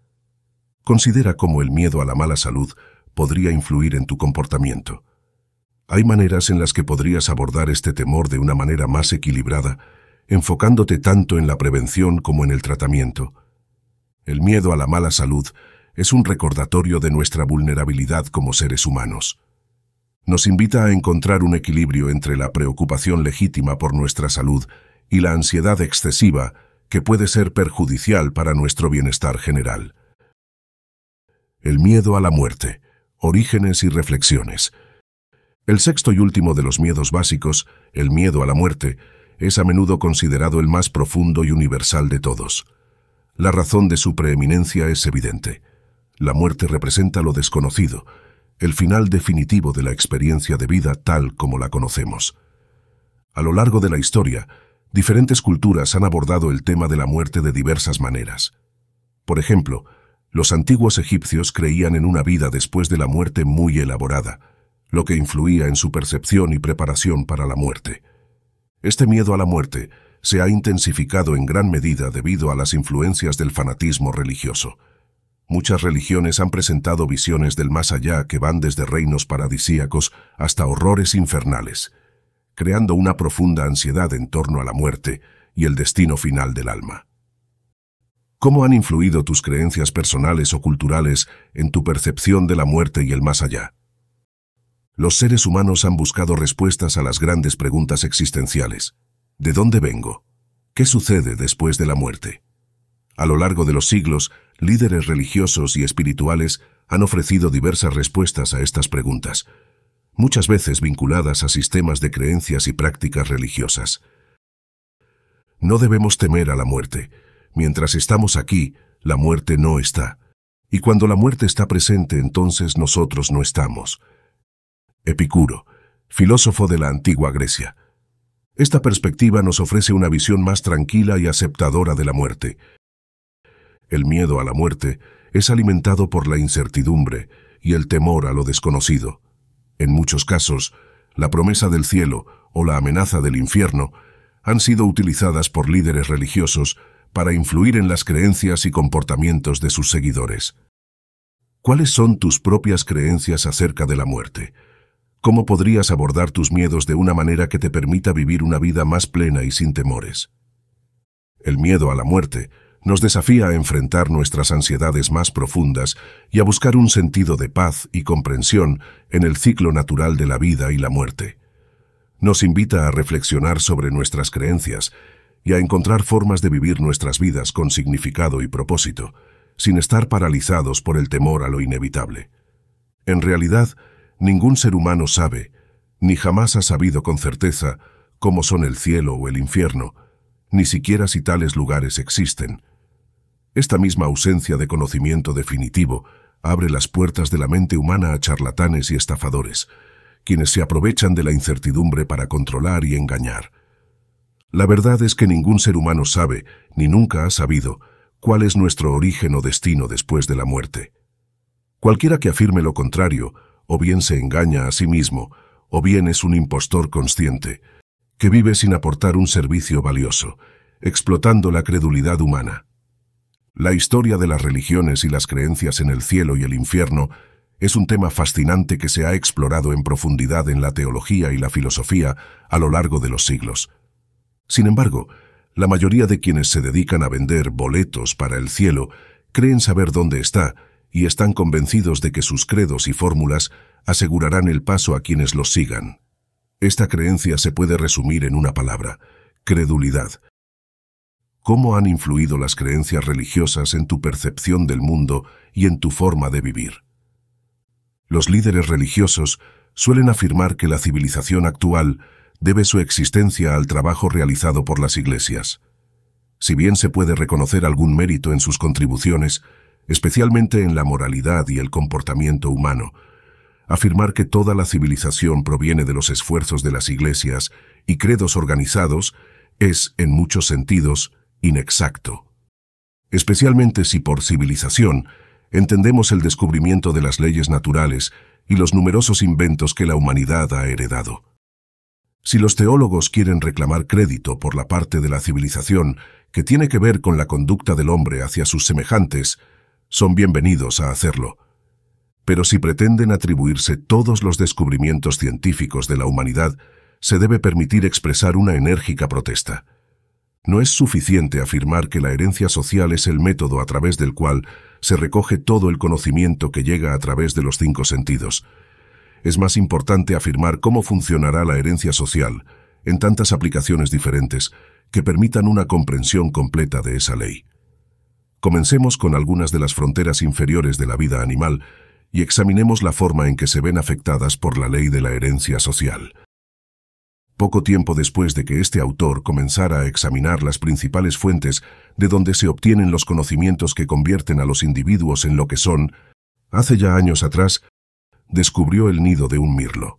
Considera cómo el miedo a la mala salud podría influir en tu comportamiento. Hay maneras en las que podrías abordar este temor de una manera más equilibrada, enfocándote tanto en la prevención como en el tratamiento. El miedo a la mala salud es un recordatorio de nuestra vulnerabilidad como seres humanos. Nos invita a encontrar un equilibrio entre la preocupación legítima por nuestra salud y la ansiedad excesiva que puede ser perjudicial para nuestro bienestar general. El miedo a la muerte, orígenes y reflexiones. El sexto y último de los miedos básicos, el miedo a la muerte, es a menudo considerado el más profundo y universal de todos. La razón de su preeminencia es evidente. La muerte representa lo desconocido, el final definitivo de la experiencia de vida tal como la conocemos. A lo largo de la historia, diferentes culturas han abordado el tema de la muerte de diversas maneras. Por ejemplo, los antiguos egipcios creían en una vida después de la muerte muy elaborada, lo que influía en su percepción y preparación para la muerte. Este miedo a la muerte se ha intensificado en gran medida debido a las influencias del fanatismo religioso. Muchas religiones han presentado visiones del más allá que van desde reinos paradisíacos hasta horrores infernales, creando una profunda ansiedad en torno a la muerte y el destino final del alma. ¿Cómo han influido tus creencias personales o culturales en tu percepción de la muerte y el más allá? Los seres humanos han buscado respuestas a las grandes preguntas existenciales. ¿De dónde vengo? ¿Qué sucede después de la muerte? A lo largo de los siglos, líderes religiosos y espirituales han ofrecido diversas respuestas a estas preguntas, muchas veces vinculadas a sistemas de creencias y prácticas religiosas. No debemos temer a la muerte. Mientras estamos aquí, la muerte no está. Y cuando la muerte está presente, entonces nosotros no estamos. Epicuro, filósofo de la antigua Grecia. Esta perspectiva nos ofrece una visión más tranquila y aceptadora de la muerte. El miedo a la muerte es alimentado por la incertidumbre y el temor a lo desconocido. En muchos casos, la promesa del cielo o la amenaza del infierno han sido utilizadas por líderes religiosos para influir en las creencias y comportamientos de sus seguidores. ¿Cuáles son tus propias creencias acerca de la muerte? ¿Cómo podrías abordar tus miedos de una manera que te permita vivir una vida más plena y sin temores? El miedo a la muerte nos desafía a enfrentar nuestras ansiedades más profundas y a buscar un sentido de paz y comprensión en el ciclo natural de la vida y la muerte. Nos invita a reflexionar sobre nuestras creencias y a encontrar formas de vivir nuestras vidas con significado y propósito, sin estar paralizados por el temor a lo inevitable. En realidad, ningún ser humano sabe, ni jamás ha sabido con certeza, cómo son el cielo o el infierno, ni siquiera si tales lugares existen. Esta misma ausencia de conocimiento definitivo abre las puertas de la mente humana a charlatanes y estafadores, quienes se aprovechan de la incertidumbre para controlar y engañar. La verdad es que ningún ser humano sabe, ni nunca ha sabido, cuál es nuestro origen o destino después de la muerte. Cualquiera que afirme lo contrario, o bien se engaña a sí mismo, o bien es un impostor consciente, que vive sin aportar un servicio valioso, explotando la credulidad humana. La historia de las religiones y las creencias en el cielo y el infierno es un tema fascinante que se ha explorado en profundidad en la teología y la filosofía a lo largo de los siglos. Sin embargo, la mayoría de quienes se dedican a vender boletos para el cielo creen saber dónde está y están convencidos de que sus credos y fórmulas asegurarán el paso a quienes los sigan. Esta creencia se puede resumir en una palabra: credulidad. ¿Cómo han influido las creencias religiosas en tu percepción del mundo y en tu forma de vivir? Los líderes religiosos suelen afirmar que la civilización actual debe su existencia al trabajo realizado por las iglesias. Si bien se puede reconocer algún mérito en sus contribuciones, especialmente en la moralidad y el comportamiento humano, afirmar que toda la civilización proviene de los esfuerzos de las iglesias y credos organizados es, en muchos sentidos, inexacto. Especialmente si por civilización entendemos el descubrimiento de las leyes naturales y los numerosos inventos que la humanidad ha heredado. Si los teólogos quieren reclamar crédito por la parte de la civilización que tiene que ver con la conducta del hombre hacia sus semejantes, son bienvenidos a hacerlo. Pero si pretenden atribuirse todos los descubrimientos científicos de la humanidad, se debe permitir expresar una enérgica protesta. No es suficiente afirmar que la herencia social es el método a través del cual se recoge todo el conocimiento que llega a través de los cinco sentidos. Es más importante afirmar cómo funcionará la herencia social en tantas aplicaciones diferentes que permitan una comprensión completa de esa ley. Comencemos con algunas de las fronteras inferiores de la vida animal y examinemos la forma en que se ven afectadas por la ley de la herencia social. Poco tiempo después de que este autor comenzara a examinar las principales fuentes de donde se obtienen los conocimientos que convierten a los individuos en lo que son, hace ya años atrás, descubrió el nido de un mirlo.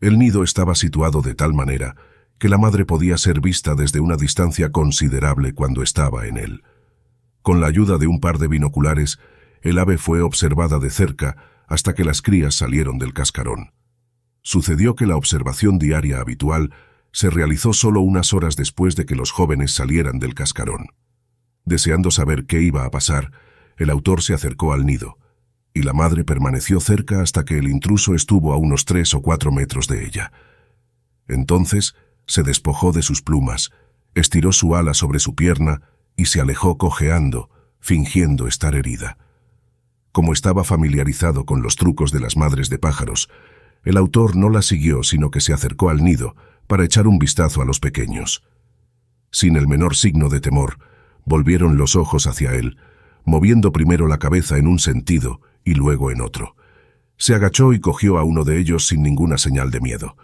El nido estaba situado de tal manera que la madre podía ser vista desde una distancia considerable cuando estaba en él. Con la ayuda de un par de binoculares, el ave fue observada de cerca hasta que las crías salieron del cascarón. Sucedió que la observación diaria habitual se realizó solo unas horas después de que los jóvenes salieran del cascarón. Deseando saber qué iba a pasar, el autor se acercó al nido, y la madre permaneció cerca hasta que el intruso estuvo a unos 3 o 4 metros de ella. Entonces se despojó de sus plumas, estiró su ala sobre su pierna y se alejó cojeando, fingiendo estar herida. Como estaba familiarizado con los trucos de las madres de pájaros, el autor no la siguió, sino que se acercó al nido para echar un vistazo a los pequeños. Sin el menor signo de temor, Volvieron los ojos hacia él, moviendo primero la cabeza en un sentido y luego en otro. Se agachó y cogió a uno de ellos sin ninguna señal de miedo.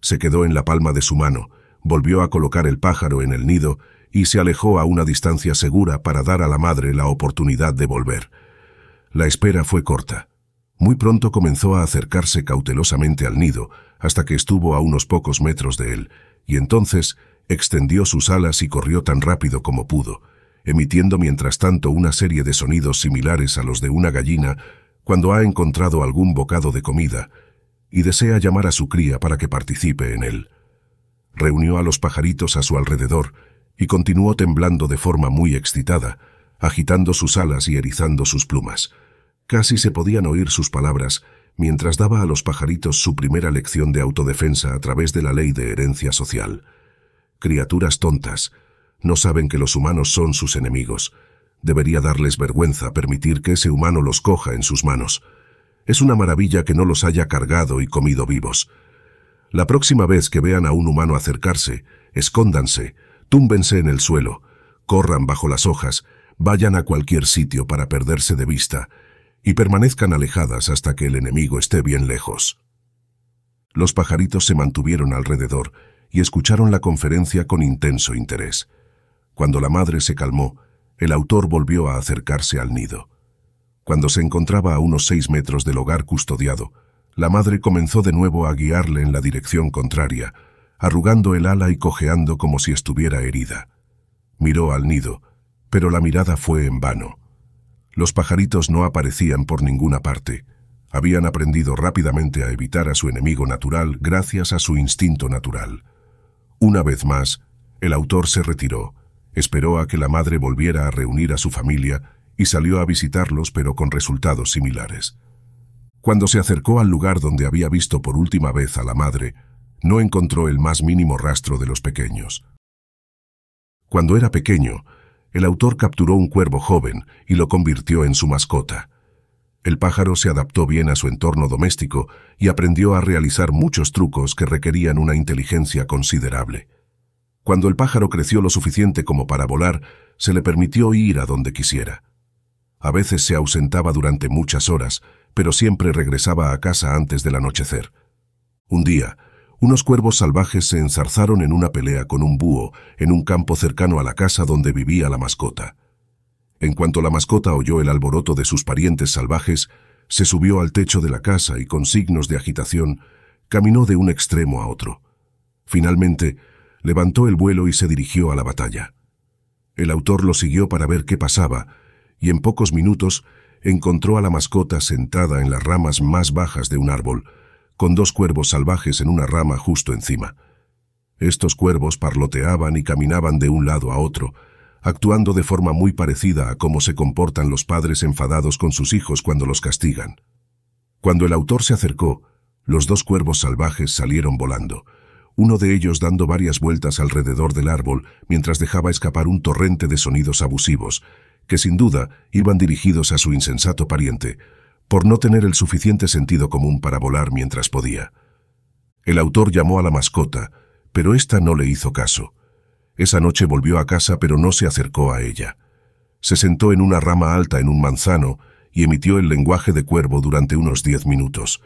Se quedó en la palma de su mano, volvió a colocar el pájaro en el nido y se alejó a una distancia segura para dar a la madre la oportunidad de volver. La espera fue corta. Muy pronto comenzó a acercarse cautelosamente al nido hasta que estuvo a unos pocos metros de él, y entonces extendió sus alas y corrió tan rápido como pudo, emitiendo mientras tanto una serie de sonidos similares a los de una gallina cuando ha encontrado algún bocado de comida y desea llamar a su cría para que participe en él. Reunió a los pajaritos a su alrededor y continuó temblando de forma muy excitada, agitando sus alas y erizando sus plumas. Casi se podían oír sus palabras mientras daba a los pajaritos su primera lección de autodefensa a través de la ley de herencia social. Criaturas tontas, no saben que los humanos son sus enemigos. Debería darles vergüenza permitir que ese humano los coja en sus manos. Es una maravilla que no los haya cargado y comido vivos. La próxima vez que vean a un humano acercarse, escóndanse, túmbense en el suelo, corran bajo las hojas, vayan a cualquier sitio para perderse de vista y permanezcan alejadas hasta que el enemigo esté bien lejos. Los pajaritos se mantuvieron alrededor y escucharon la conferencia con intenso interés. Cuando la madre se calmó, el autor volvió a acercarse al nido. Cuando se encontraba a unos 6 metros del hogar custodiado, la madre comenzó de nuevo a guiarle en la dirección contraria, arrugando el ala y cojeando como si estuviera herida. Miró al nido, pero la mirada fue en vano. Los pajaritos no aparecían por ninguna parte. Habían aprendido rápidamente a evitar a su enemigo natural gracias a su instinto natural. Una vez más, el autor se retiró, esperó a que la madre volviera a reunir a su familia y salió a visitarlos, pero con resultados similares. Cuando se acercó al lugar donde había visto por última vez a la madre, no encontró el más mínimo rastro de los pequeños. Cuando era pequeño, el autor capturó un cuervo joven y lo convirtió en su mascota. El pájaro se adaptó bien a su entorno doméstico y aprendió a realizar muchos trucos que requerían una inteligencia considerable. Cuando el pájaro creció lo suficiente como para volar, se le permitió ir a donde quisiera. A veces se ausentaba durante muchas horas, pero siempre regresaba a casa antes del anochecer. Un día, unos cuervos salvajes se enzarzaron en una pelea con un búho en un campo cercano a la casa donde vivía la mascota. En cuanto la mascota oyó el alboroto de sus parientes salvajes, se subió al techo de la casa y con signos de agitación caminó de un extremo a otro. Finalmente, levantó el vuelo y se dirigió a la batalla. El autor lo siguió para ver qué pasaba y en pocos minutos encontró a la mascota sentada en las ramas más bajas de un árbol, con 2 cuervos salvajes en una rama justo encima. Estos cuervos parloteaban y caminaban de un lado a otro, actuando de forma muy parecida a cómo se comportan los padres enfadados con sus hijos cuando los castigan. Cuando el autor se acercó, los 2 cuervos salvajes salieron volando, uno de ellos dando varias vueltas alrededor del árbol mientras dejaba escapar un torrente de sonidos abusivos, que sin duda iban dirigidos a su insensato pariente, por no tener el suficiente sentido común para volar mientras podía. El autor llamó a la mascota, pero ésta no le hizo caso. Esa noche volvió a casa, pero no se acercó a ella. Se sentó en una rama alta en un manzano y emitió el lenguaje de cuervo durante unos 10 minutos,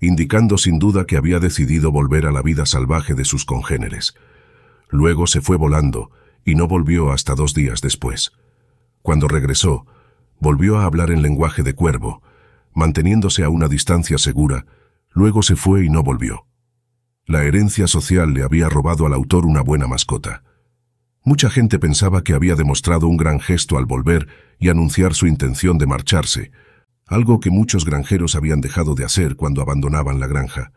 indicando sin duda que había decidido volver a la vida salvaje de sus congéneres. Luego se fue volando y no volvió hasta 2 días después. Cuando regresó, volvió a hablar en lenguaje de cuervo, manteniéndose a una distancia segura, luego se fue y no volvió. La herencia social le había robado al autor una buena mascota. Mucha gente pensaba que había demostrado un gran gesto al volver y anunciar su intención de marcharse, algo que muchos granjeros habían dejado de hacer cuando abandonaban la granja.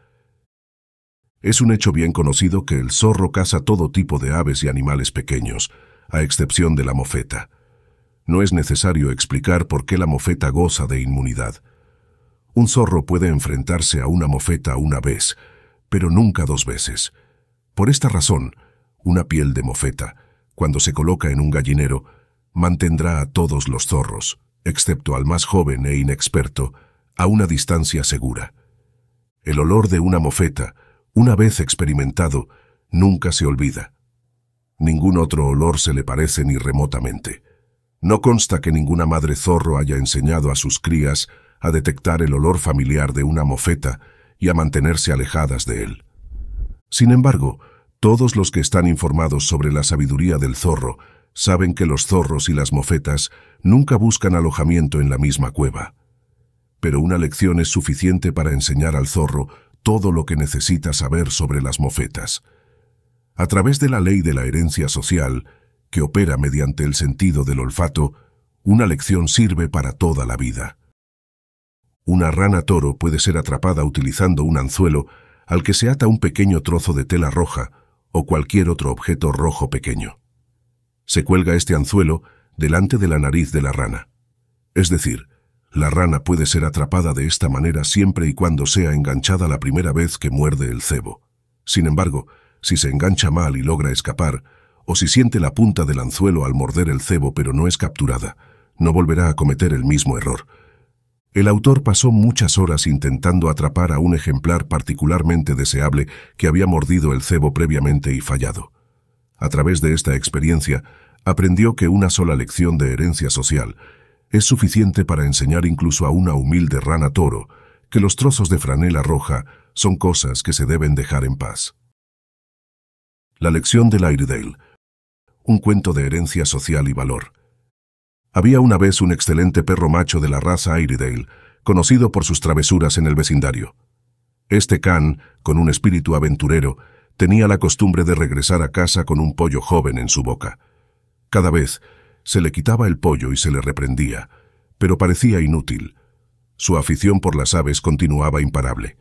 Es un hecho bien conocido que el zorro caza todo tipo de aves y animales pequeños, a excepción de la mofeta. No es necesario explicar por qué la mofeta goza de inmunidad. Un zorro puede enfrentarse a una mofeta una vez, pero nunca 2 veces. Por esta razón, una piel de mofeta, cuando se coloca en un gallinero, mantendrá a todos los zorros, excepto al más joven e inexperto, a una distancia segura. El olor de una mofeta, una vez experimentado, nunca se olvida. Ningún otro olor se le parece ni remotamente. No consta que ninguna madre zorro haya enseñado a sus crías a detectar el olor familiar de una mofeta y a mantenerse alejadas de él. Sin embargo, todos los que están informados sobre la sabiduría del zorro saben que los zorros y las mofetas nunca buscan alojamiento en la misma cueva. Pero una lección es suficiente para enseñar al zorro todo lo que necesita saber sobre las mofetas. A través de la ley de la herencia social, que opera mediante el sentido del olfato, una lección sirve para toda la vida. Una rana toro puede ser atrapada utilizando un anzuelo al que se ata un pequeño trozo de tela roja o cualquier otro objeto rojo pequeño. Se cuelga este anzuelo delante de la nariz de la rana. Es decir, la rana puede ser atrapada de esta manera siempre y cuando sea enganchada la primera vez que muerde el cebo. Sin embargo, si se engancha mal y logra escapar, o si siente la punta del anzuelo al morder el cebo pero no es capturada, no volverá a cometer el mismo error. El autor pasó muchas horas intentando atrapar a un ejemplar particularmente deseable que había mordido el cebo previamente y fallado. A través de esta experiencia, aprendió que una sola lección de herencia social es suficiente para enseñar incluso a una humilde rana toro que los trozos de franela roja son cosas que se deben dejar en paz. La lección del Airedale, un cuento de herencia social y valor. Había una vez un excelente perro macho de la raza Airedale, conocido por sus travesuras en el vecindario. Este can, con un espíritu aventurero, tenía la costumbre de regresar a casa con un pollo joven en su boca. Cada vez se le quitaba el pollo y se le reprendía, pero parecía inútil. Su afición por las aves continuaba imparable.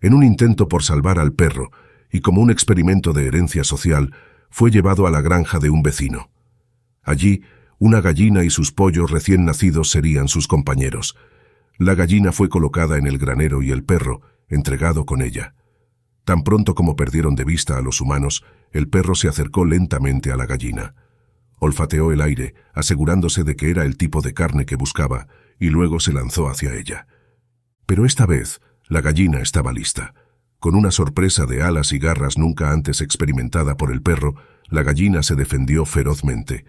En un intento por salvar al perro, y como un experimento de herencia social, fue llevado a la granja de un vecino. Allí, una gallina y sus pollos recién nacidos serían sus compañeros. La gallina fue colocada en el granero y el perro, entregado con ella. Tan pronto como perdieron de vista a los humanos, el perro se acercó lentamente a la gallina. Olfateó el aire, asegurándose de que era el tipo de carne que buscaba, y luego se lanzó hacia ella. Pero esta vez, la gallina estaba lista. Con una sorpresa de alas y garras nunca antes experimentada por el perro, la gallina se defendió ferozmente.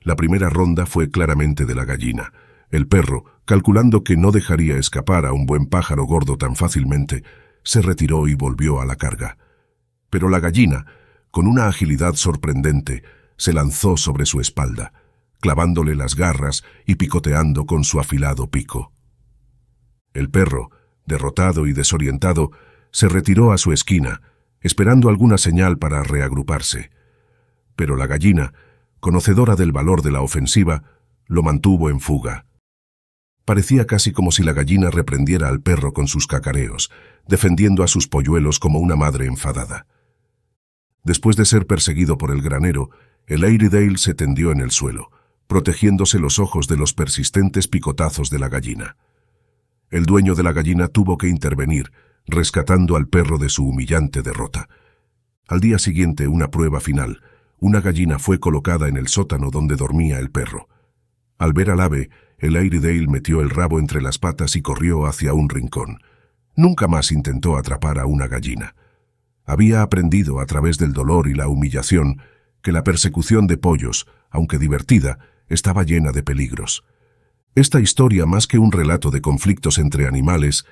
La primera ronda fue claramente de la gallina. El perro, calculando que no dejaría escapar a un buen pájaro gordo tan fácilmente, se retiró y volvió a la carga. Pero la gallina, con una agilidad sorprendente, se lanzó sobre su espalda, clavándole las garras y picoteando con su afilado pico. El perro, derrotado y desorientado, se retiró a su esquina, esperando alguna señal para reagruparse. Pero la gallina, conocedora del valor de la ofensiva, lo mantuvo en fuga. Parecía casi como si la gallina reprendiera al perro con sus cacareos, defendiendo a sus polluelos como una madre enfadada. Después de ser perseguido por el granero, el Airedale se tendió en el suelo, protegiéndose los ojos de los persistentes picotazos de la gallina. El dueño de la gallina tuvo que intervenir, rescatando al perro de su humillante derrota. Al día siguiente, una prueba final. Una gallina fue colocada en el sótano donde dormía el perro. Al ver al ave, el Airedale metió el rabo entre las patas y corrió hacia un rincón. Nunca más intentó atrapar a una gallina. Había aprendido a través del dolor y la humillación que la persecución de pollos, aunque divertida, estaba llena de peligros. Esta historia, más que un relato de conflictos entre animales,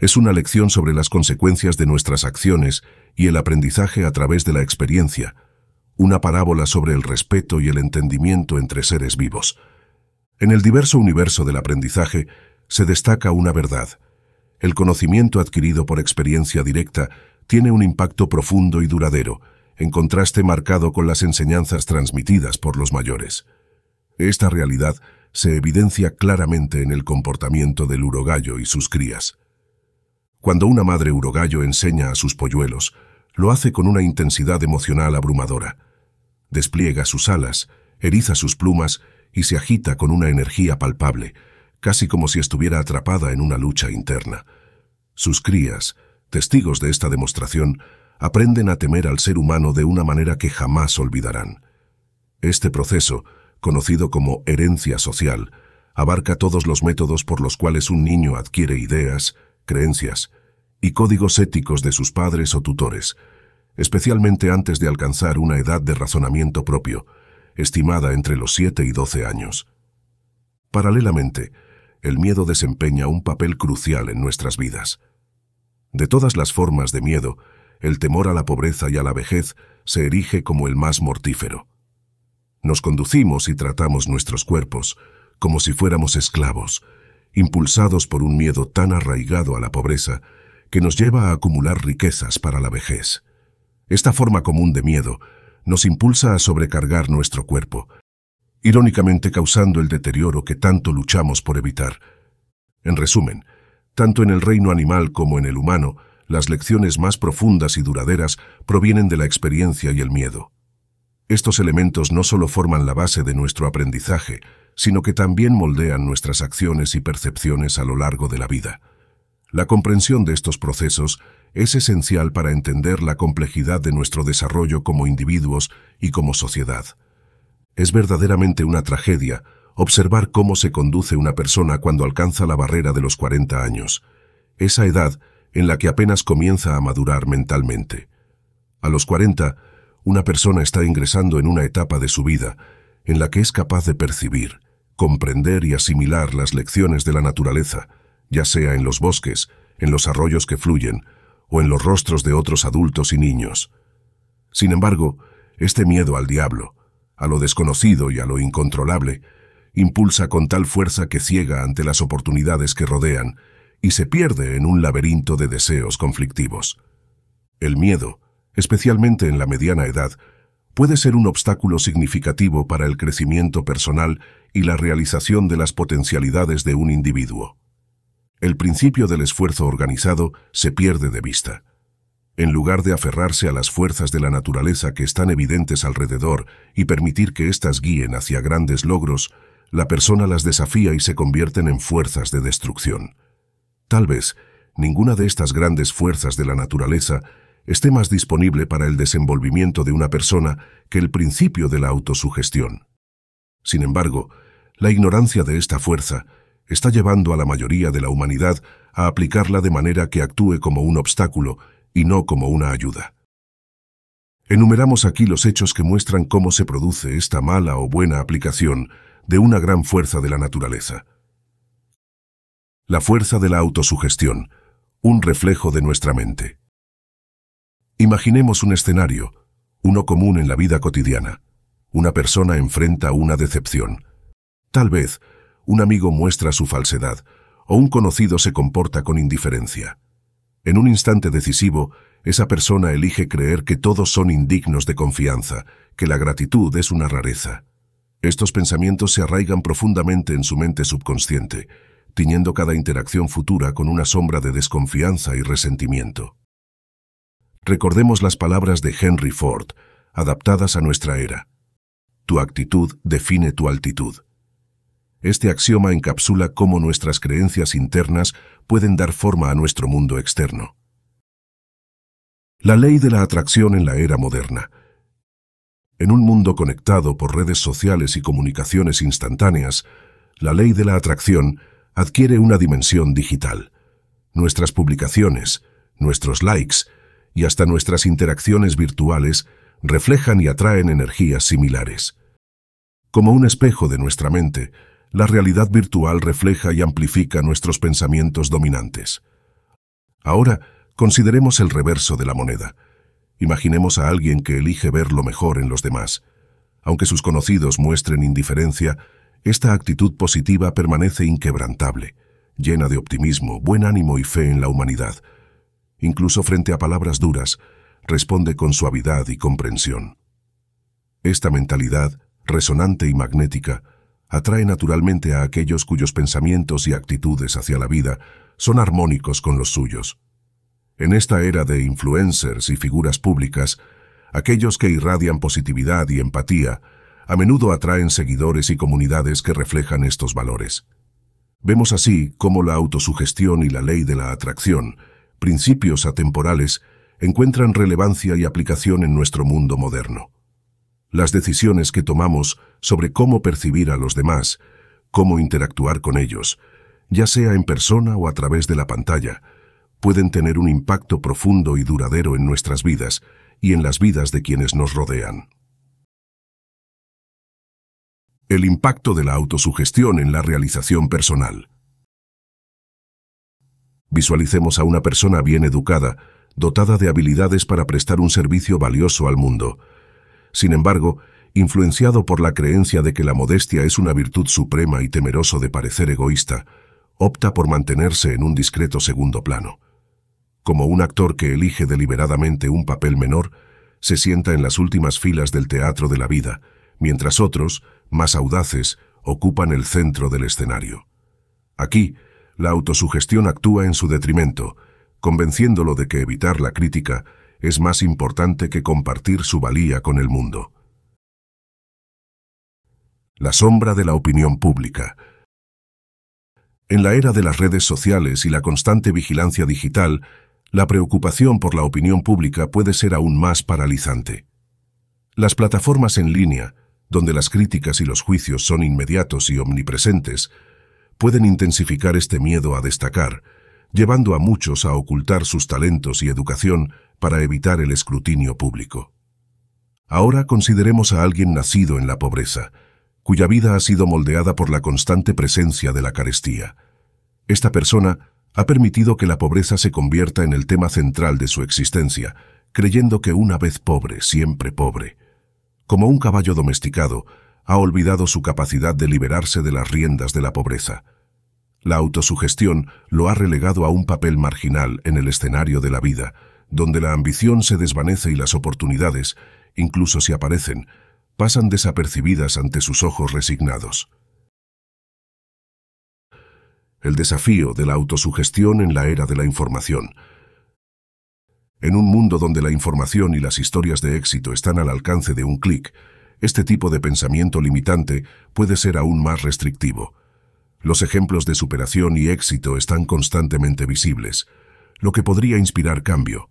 es una lección sobre las consecuencias de nuestras acciones y el aprendizaje a través de la experiencia, una parábola sobre el respeto y el entendimiento entre seres vivos. En el diverso universo del aprendizaje se destaca una verdad. El conocimiento adquirido por experiencia directa tiene un impacto profundo y duradero, en contraste marcado con las enseñanzas transmitidas por los mayores. Esta realidad se evidencia claramente en el comportamiento del urogallo y sus crías. Cuando una madre urogallo enseña a sus polluelos, lo hace con una intensidad emocional abrumadora. Despliega sus alas, eriza sus plumas y se agita con una energía palpable, casi como si estuviera atrapada en una lucha interna. Sus crías, testigos de esta demostración, aprenden a temer al ser humano de una manera que jamás olvidarán. Este proceso, conocido como herencia social, abarca todos los métodos por los cuales un niño adquiere ideas, creencias y códigos éticos de sus padres o tutores. especialmente antes de alcanzar una edad de razonamiento propio, estimada entre los 7 y 12 años. Paralelamente, el miedo desempeña un papel crucial en nuestras vidas. De todas las formas de miedo, el temor a la pobreza y a la vejez se erige como el más mortífero. Nos conducimos y tratamos nuestros cuerpos como si fuéramos esclavos, impulsados por un miedo tan arraigado a la pobreza que nos lleva a acumular riquezas para la vejez. Esta forma común de miedo nos impulsa a sobrecargar nuestro cuerpo, irónicamente causando el deterioro que tanto luchamos por evitar. En resumen, tanto en el reino animal como en el humano, las lecciones más profundas y duraderas provienen de la experiencia y el miedo. Estos elementos no solo forman la base de nuestro aprendizaje, sino que también moldean nuestras acciones y percepciones a lo largo de la vida. La comprensión de estos procesos es esencial para entender la complejidad de nuestro desarrollo como individuos y como sociedad. Es verdaderamente una tragedia observar cómo se conduce una persona cuando alcanza la barrera de los 40 años, esa edad en la que apenas comienza a madurar mentalmente. A los 40, una persona está ingresando en una etapa de su vida en la que es capaz de percibir, comprender y asimilar las lecciones de la naturaleza, ya sea en los bosques, en los arroyos que fluyen o en los rostros de otros adultos y niños. Sin embargo, este miedo al diablo, a lo desconocido y a lo incontrolable, impulsa con tal fuerza que ciega ante las oportunidades que rodean y se pierde en un laberinto de deseos conflictivos. El miedo, especialmente en la mediana edad, puede ser un obstáculo significativo para el crecimiento personal y la realización de las potencialidades de un individuo. El principio del esfuerzo organizado se pierde de vista. En lugar de aferrarse a las fuerzas de la naturaleza que están evidentes alrededor y permitir que éstas guíen hacia grandes logros, la persona las desafía y se convierten en fuerzas de destrucción. Tal vez, ninguna de estas grandes fuerzas de la naturaleza esté más disponible para el desenvolvimiento de una persona que el principio de la autosugestión. Sin embargo, la ignorancia de esta fuerza está llevando a la mayoría de la humanidad a aplicarla de manera que actúe como un obstáculo y no como una ayuda. Enumeramos aquí los hechos que muestran cómo se produce esta mala o buena aplicación de una gran fuerza de la naturaleza. La fuerza de la autosugestión, un reflejo de nuestra mente. Imaginemos un escenario, uno común en la vida cotidiana. Una persona enfrenta una decepción. Tal vez, un amigo muestra su falsedad, o un conocido se comporta con indiferencia. En un instante decisivo, esa persona elige creer que todos son indignos de confianza, que la gratitud es una rareza. Estos pensamientos se arraigan profundamente en su mente subconsciente, tiñendo cada interacción futura con una sombra de desconfianza y resentimiento. Recordemos las palabras de Henry Ford, adaptadas a nuestra era. Tu actitud define tu altitud. Este axioma encapsula cómo nuestras creencias internas pueden dar forma a nuestro mundo externo. La ley de la atracción en la era moderna. En un mundo conectado por redes sociales y comunicaciones instantáneas, la ley de la atracción adquiere una dimensión digital. Nuestras publicaciones, nuestros likes y hasta nuestras interacciones virtuales reflejan y atraen energías similares. Como un espejo de nuestra mente, la realidad virtual refleja y amplifica nuestros pensamientos dominantes. Ahora, consideremos el reverso de la moneda. Imaginemos a alguien que elige ver lo mejor en los demás. Aunque sus conocidos muestren indiferencia, esta actitud positiva permanece inquebrantable, llena de optimismo, buen ánimo y fe en la humanidad. Incluso frente a palabras duras, responde con suavidad y comprensión. Esta mentalidad, resonante y magnética, atrae naturalmente a aquellos cuyos pensamientos y actitudes hacia la vida son armónicos con los suyos. En esta era de influencers y figuras públicas, aquellos que irradian positividad y empatía a menudo atraen seguidores y comunidades que reflejan estos valores. Vemos así cómo la autosugestión y la ley de la atracción, principios atemporales, encuentran relevancia y aplicación en nuestro mundo moderno. Las decisiones que tomamos sobre cómo percibir a los demás, cómo interactuar con ellos, ya sea en persona o a través de la pantalla, pueden tener un impacto profundo y duradero en nuestras vidas y en las vidas de quienes nos rodean. El impacto de la autosugestión en la realización personal. Visualicemos a una persona bien educada, dotada de habilidades para prestar un servicio valioso al mundo. Sin embargo, influenciado por la creencia de que la modestia es una virtud suprema y temeroso de parecer egoísta, opta por mantenerse en un discreto segundo plano. Como un actor que elige deliberadamente un papel menor, se sienta en las últimas filas del teatro de la vida, mientras otros, más audaces, ocupan el centro del escenario. Aquí, la autosugestión actúa en su detrimento, convenciéndolo de que evitar la crítica es más importante que compartir su valía con el mundo. La sombra de la opinión pública. En la era de las redes sociales y la constante vigilancia digital, la preocupación por la opinión pública puede ser aún más paralizante. Las plataformas en línea, donde las críticas y los juicios son inmediatos y omnipresentes, pueden intensificar este miedo a destacar, llevando a muchos a ocultar sus talentos y educación para evitar el escrutinio público. Ahora consideremos a alguien nacido en la pobreza, cuya vida ha sido moldeada por la constante presencia de la carestía. Esta persona ha permitido que la pobreza se convierta en el tema central de su existencia, creyendo que una vez pobre, siempre pobre. Como un caballo domesticado, ha olvidado su capacidad de liberarse de las riendas de la pobreza. La autosugestión lo ha relegado a un papel marginal en el escenario de la vida, donde la ambición se desvanece y las oportunidades, incluso si aparecen, pasan desapercibidas ante sus ojos resignados. El desafío de la autosugestión en la era de la información. En un mundo donde la información y las historias de éxito están al alcance de un clic, este tipo de pensamiento limitante puede ser aún más restrictivo. Los ejemplos de superación y éxito están constantemente visibles, lo que podría inspirar cambio.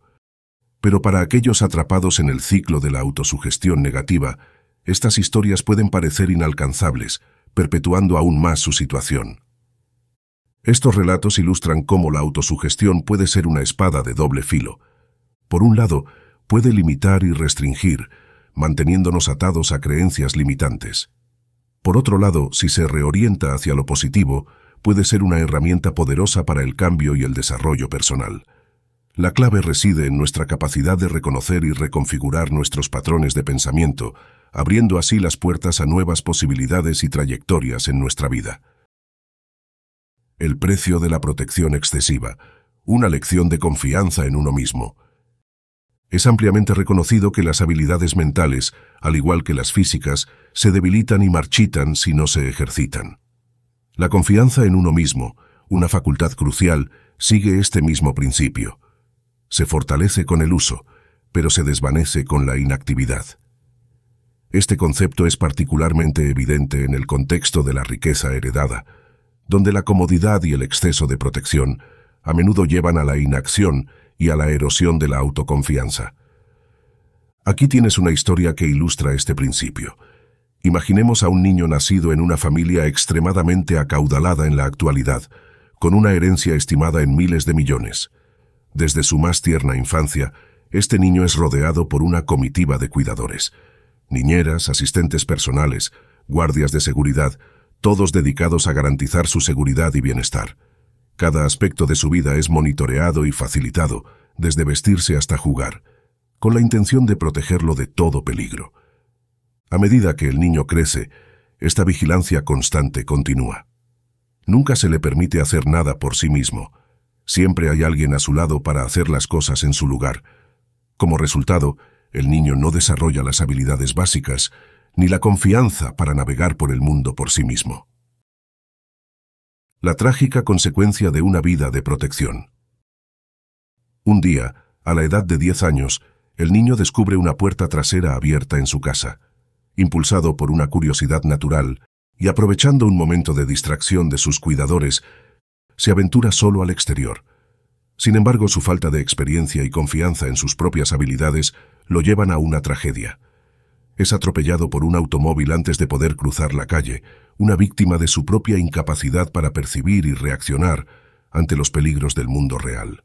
Pero para aquellos atrapados en el ciclo de la autosugestión negativa, estas historias pueden parecer inalcanzables, perpetuando aún más su situación. Estos relatos ilustran cómo la autosugestión puede ser una espada de doble filo. Por un lado, puede limitar y restringir, manteniéndonos atados a creencias limitantes. Por otro lado, si se reorienta hacia lo positivo, puede ser una herramienta poderosa para el cambio y el desarrollo personal. La clave reside en nuestra capacidad de reconocer y reconfigurar nuestros patrones de pensamiento, abriendo así las puertas a nuevas posibilidades y trayectorias en nuestra vida. El precio de la protección excesiva, una lección de confianza en uno mismo. Es ampliamente reconocido que las habilidades mentales, al igual que las físicas, se debilitan y marchitan si no se ejercitan. La confianza en uno mismo, una facultad crucial, sigue este mismo principio. Se fortalece con el uso, pero se desvanece con la inactividad. Este concepto es particularmente evidente en el contexto de la riqueza heredada, donde la comodidad y el exceso de protección a menudo llevan a la inacción y a la erosión de la autoconfianza. Aquí tienes una historia que ilustra este principio. Imaginemos a un niño nacido en una familia extremadamente acaudalada en la actualidad, con una herencia estimada en miles de millones. Desde su más tierna infancia, este niño es rodeado por una comitiva de cuidadores, niñeras, asistentes personales, guardias de seguridad, todos dedicados a garantizar su seguridad y bienestar. Cada aspecto de su vida es monitoreado y facilitado, desde vestirse hasta jugar, con la intención de protegerlo de todo peligro. A medida que el niño crece, esta vigilancia constante continúa. Nunca se le permite hacer nada por sí mismo. Siempre hay alguien a su lado para hacer las cosas en su lugar. Como resultado, el niño no desarrolla las habilidades básicas ni la confianza para navegar por el mundo por sí mismo. La trágica consecuencia de una vida de protección. Un día, a la edad de 10 años, el niño descubre una puerta trasera abierta en su casa. Impulsado por una curiosidad natural y aprovechando un momento de distracción de sus cuidadores, se aventura solo al exterior. Sin embargo, su falta de experiencia y confianza en sus propias habilidades lo llevan a una tragedia. Es atropellado por un automóvil antes de poder cruzar la calle, una víctima de su propia incapacidad para percibir y reaccionar ante los peligros del mundo real.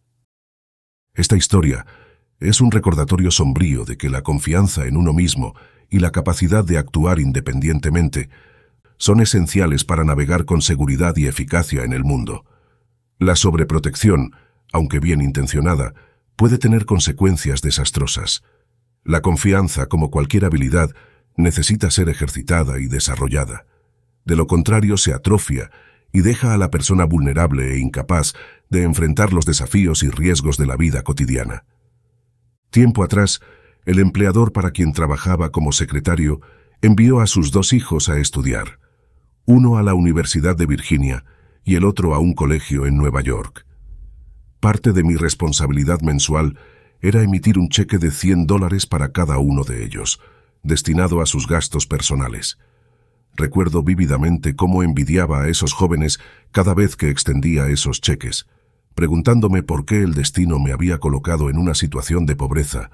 Esta historia es un recordatorio sombrío de que la confianza en uno mismo y la capacidad de actuar independientemente son esenciales para navegar con seguridad y eficacia en el mundo. La sobreprotección, aunque bien intencionada, puede tener consecuencias desastrosas. La confianza, como cualquier habilidad, necesita ser ejercitada y desarrollada. De lo contrario, se atrofia y deja a la persona vulnerable e incapaz de enfrentar los desafíos y riesgos de la vida cotidiana. Tiempo atrás, el empleador para quien trabajaba como secretario envió a sus dos hijos a estudiar, uno a la Universidad de Virginia y el otro a un colegio en Nueva York. Parte de mi responsabilidad mensual era emitir un cheque de $100 para cada uno de ellos, destinado a sus gastos personales. Recuerdo vívidamente cómo envidiaba a esos jóvenes cada vez que extendía esos cheques, preguntándome por qué el destino me había colocado en una situación de pobreza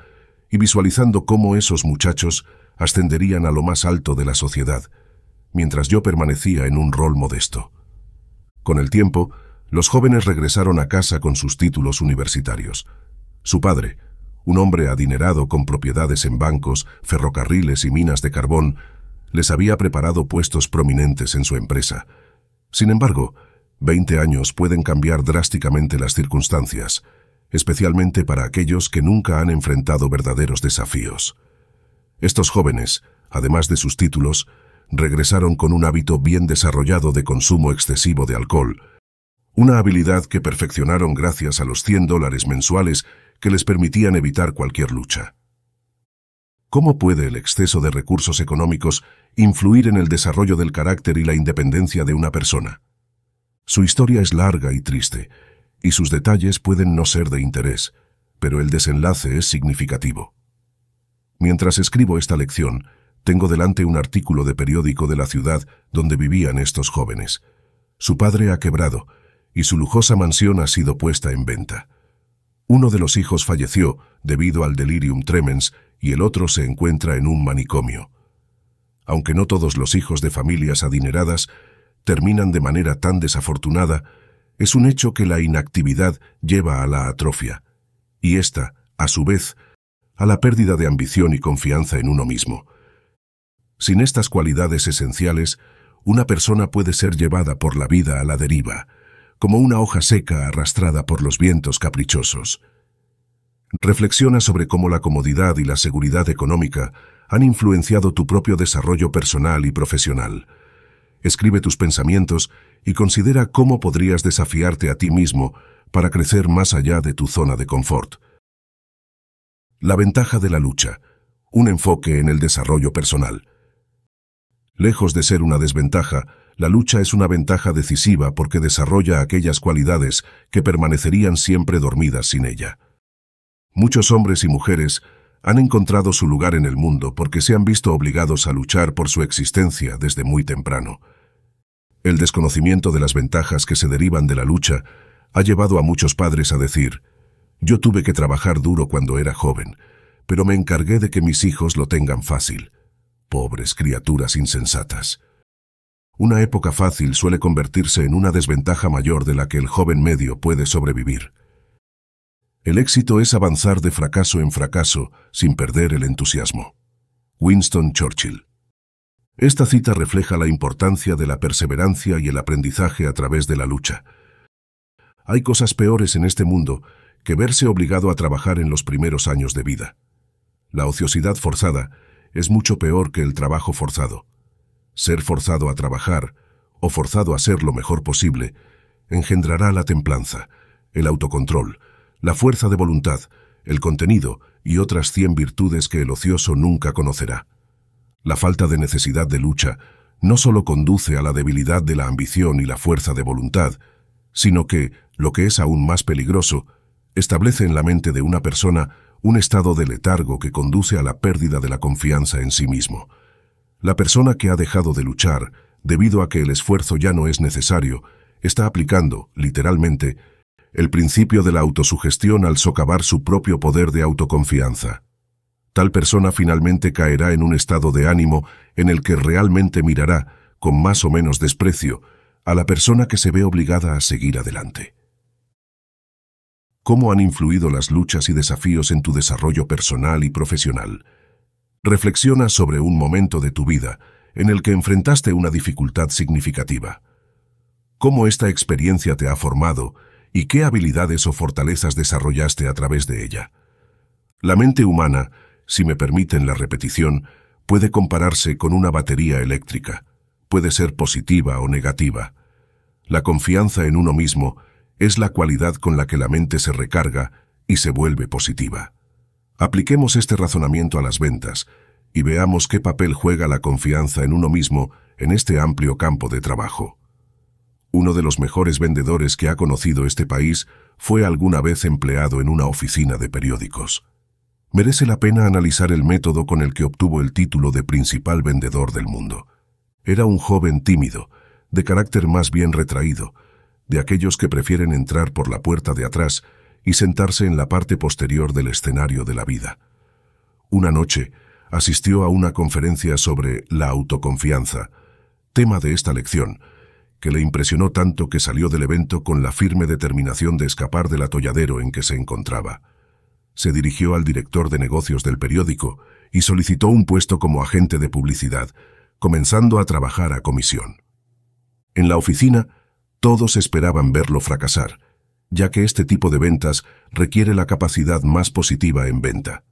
y visualizando cómo esos muchachos ascenderían a lo más alto de la sociedad, mientras yo permanecía en un rol modesto. Con el tiempo, los jóvenes regresaron a casa con sus títulos universitarios. Su padre, un hombre adinerado con propiedades en bancos, ferrocarriles y minas de carbón, les había preparado puestos prominentes en su empresa. Sin embargo, 20 años pueden cambiar drásticamente las circunstancias, especialmente para aquellos que nunca han enfrentado verdaderos desafíos. Estos jóvenes, además de sus títulos, regresaron con un hábito bien desarrollado de consumo excesivo de alcohol, una habilidad que perfeccionaron gracias a los $100 mensuales que les permitían evitar cualquier lucha. ¿Cómo puede el exceso de recursos económicos influir en el desarrollo del carácter y la independencia de una persona? Su historia es larga y triste, y sus detalles pueden no ser de interés, pero el desenlace es significativo. Mientras escribo esta lección, tengo delante un artículo de periódico de la ciudad donde vivían estos jóvenes. Su padre ha quebrado, y su lujosa mansión ha sido puesta en venta. Uno de los hijos falleció debido al delirium tremens y el otro se encuentra en un manicomio. Aunque no todos los hijos de familias adineradas terminan de manera tan desafortunada, es un hecho que la inactividad lleva a la atrofia, y esta, a su vez, a la pérdida de ambición y confianza en uno mismo. Sin estas cualidades esenciales, una persona puede ser llevada por la vida a la deriva, como una hoja seca arrastrada por los vientos caprichosos. Reflexiona sobre cómo la comodidad y la seguridad económica han influenciado tu propio desarrollo personal y profesional. Escribe tus pensamientos y considera cómo podrías desafiarte a ti mismo para crecer más allá de tu zona de confort. La ventaja de la lucha, un enfoque en el desarrollo personal. Lejos de ser una desventaja, la lucha es una ventaja decisiva porque desarrolla aquellas cualidades que permanecerían siempre dormidas sin ella. Muchos hombres y mujeres han encontrado su lugar en el mundo porque se han visto obligados a luchar por su existencia desde muy temprano. El desconocimiento de las ventajas que se derivan de la lucha ha llevado a muchos padres a decir: yo tuve que trabajar duro cuando era joven, pero me encargué de que mis hijos lo tengan fácil. Pobres criaturas insensatas. Una época fácil suele convertirse en una desventaja mayor de la que el joven medio puede sobrevivir. El éxito es avanzar de fracaso en fracaso sin perder el entusiasmo. Winston Churchill. Esta cita refleja la importancia de la perseverancia y el aprendizaje a través de la lucha. Hay cosas peores en este mundo que verse obligado a trabajar en los primeros años de vida. La ociosidad forzada es mucho peor que el trabajo forzado. Ser forzado a trabajar o forzado a hacer lo mejor posible engendrará la templanza, el autocontrol, la fuerza de voluntad, el contenido y otras 100 virtudes que el ocioso nunca conocerá. La falta de necesidad de lucha no solo conduce a la debilidad de la ambición y la fuerza de voluntad, sino que, lo que es aún más peligroso, establece en la mente de una persona un estado de letargo que conduce a la pérdida de la confianza en sí mismo. La persona que ha dejado de luchar, debido a que el esfuerzo ya no es necesario, está aplicando, literalmente, el principio de la autosugestión al socavar su propio poder de autoconfianza. Tal persona finalmente caerá en un estado de ánimo en el que realmente mirará, con más o menos desprecio, a la persona que se ve obligada a seguir adelante. ¿Cómo han influido las luchas y desafíos en tu desarrollo personal y profesional? Reflexiona sobre un momento de tu vida en el que enfrentaste una dificultad significativa. ¿Cómo esta experiencia te ha formado y qué habilidades o fortalezas desarrollaste a través de ella? La mente humana, si me permiten la repetición, puede compararse con una batería eléctrica. Puede ser positiva o negativa. La confianza en uno mismo es la cualidad con la que la mente se recarga y se vuelve positiva. Apliquemos este razonamiento a las ventas y veamos qué papel juega la confianza en uno mismo en este amplio campo de trabajo. Uno de los mejores vendedores que ha conocido este país fue alguna vez empleado en una oficina de periódicos. Merece la pena analizar el método con el que obtuvo el título de principal vendedor del mundo. Era un joven tímido, de carácter más bien retraído, de aquellos que prefieren entrar por la puerta de atrás y sentarse en la parte posterior del escenario de la vida. Una noche asistió a una conferencia sobre la autoconfianza, tema de esta lección, que le impresionó tanto que salió del evento con la firme determinación de escapar del atolladero en que se encontraba. Se dirigió al director de negocios del periódico y solicitó un puesto como agente de publicidad, comenzando a trabajar a comisión. En la oficina, todos esperaban verlo fracasar, ya que este tipo de ventas requiere la capacidad más positiva en venta.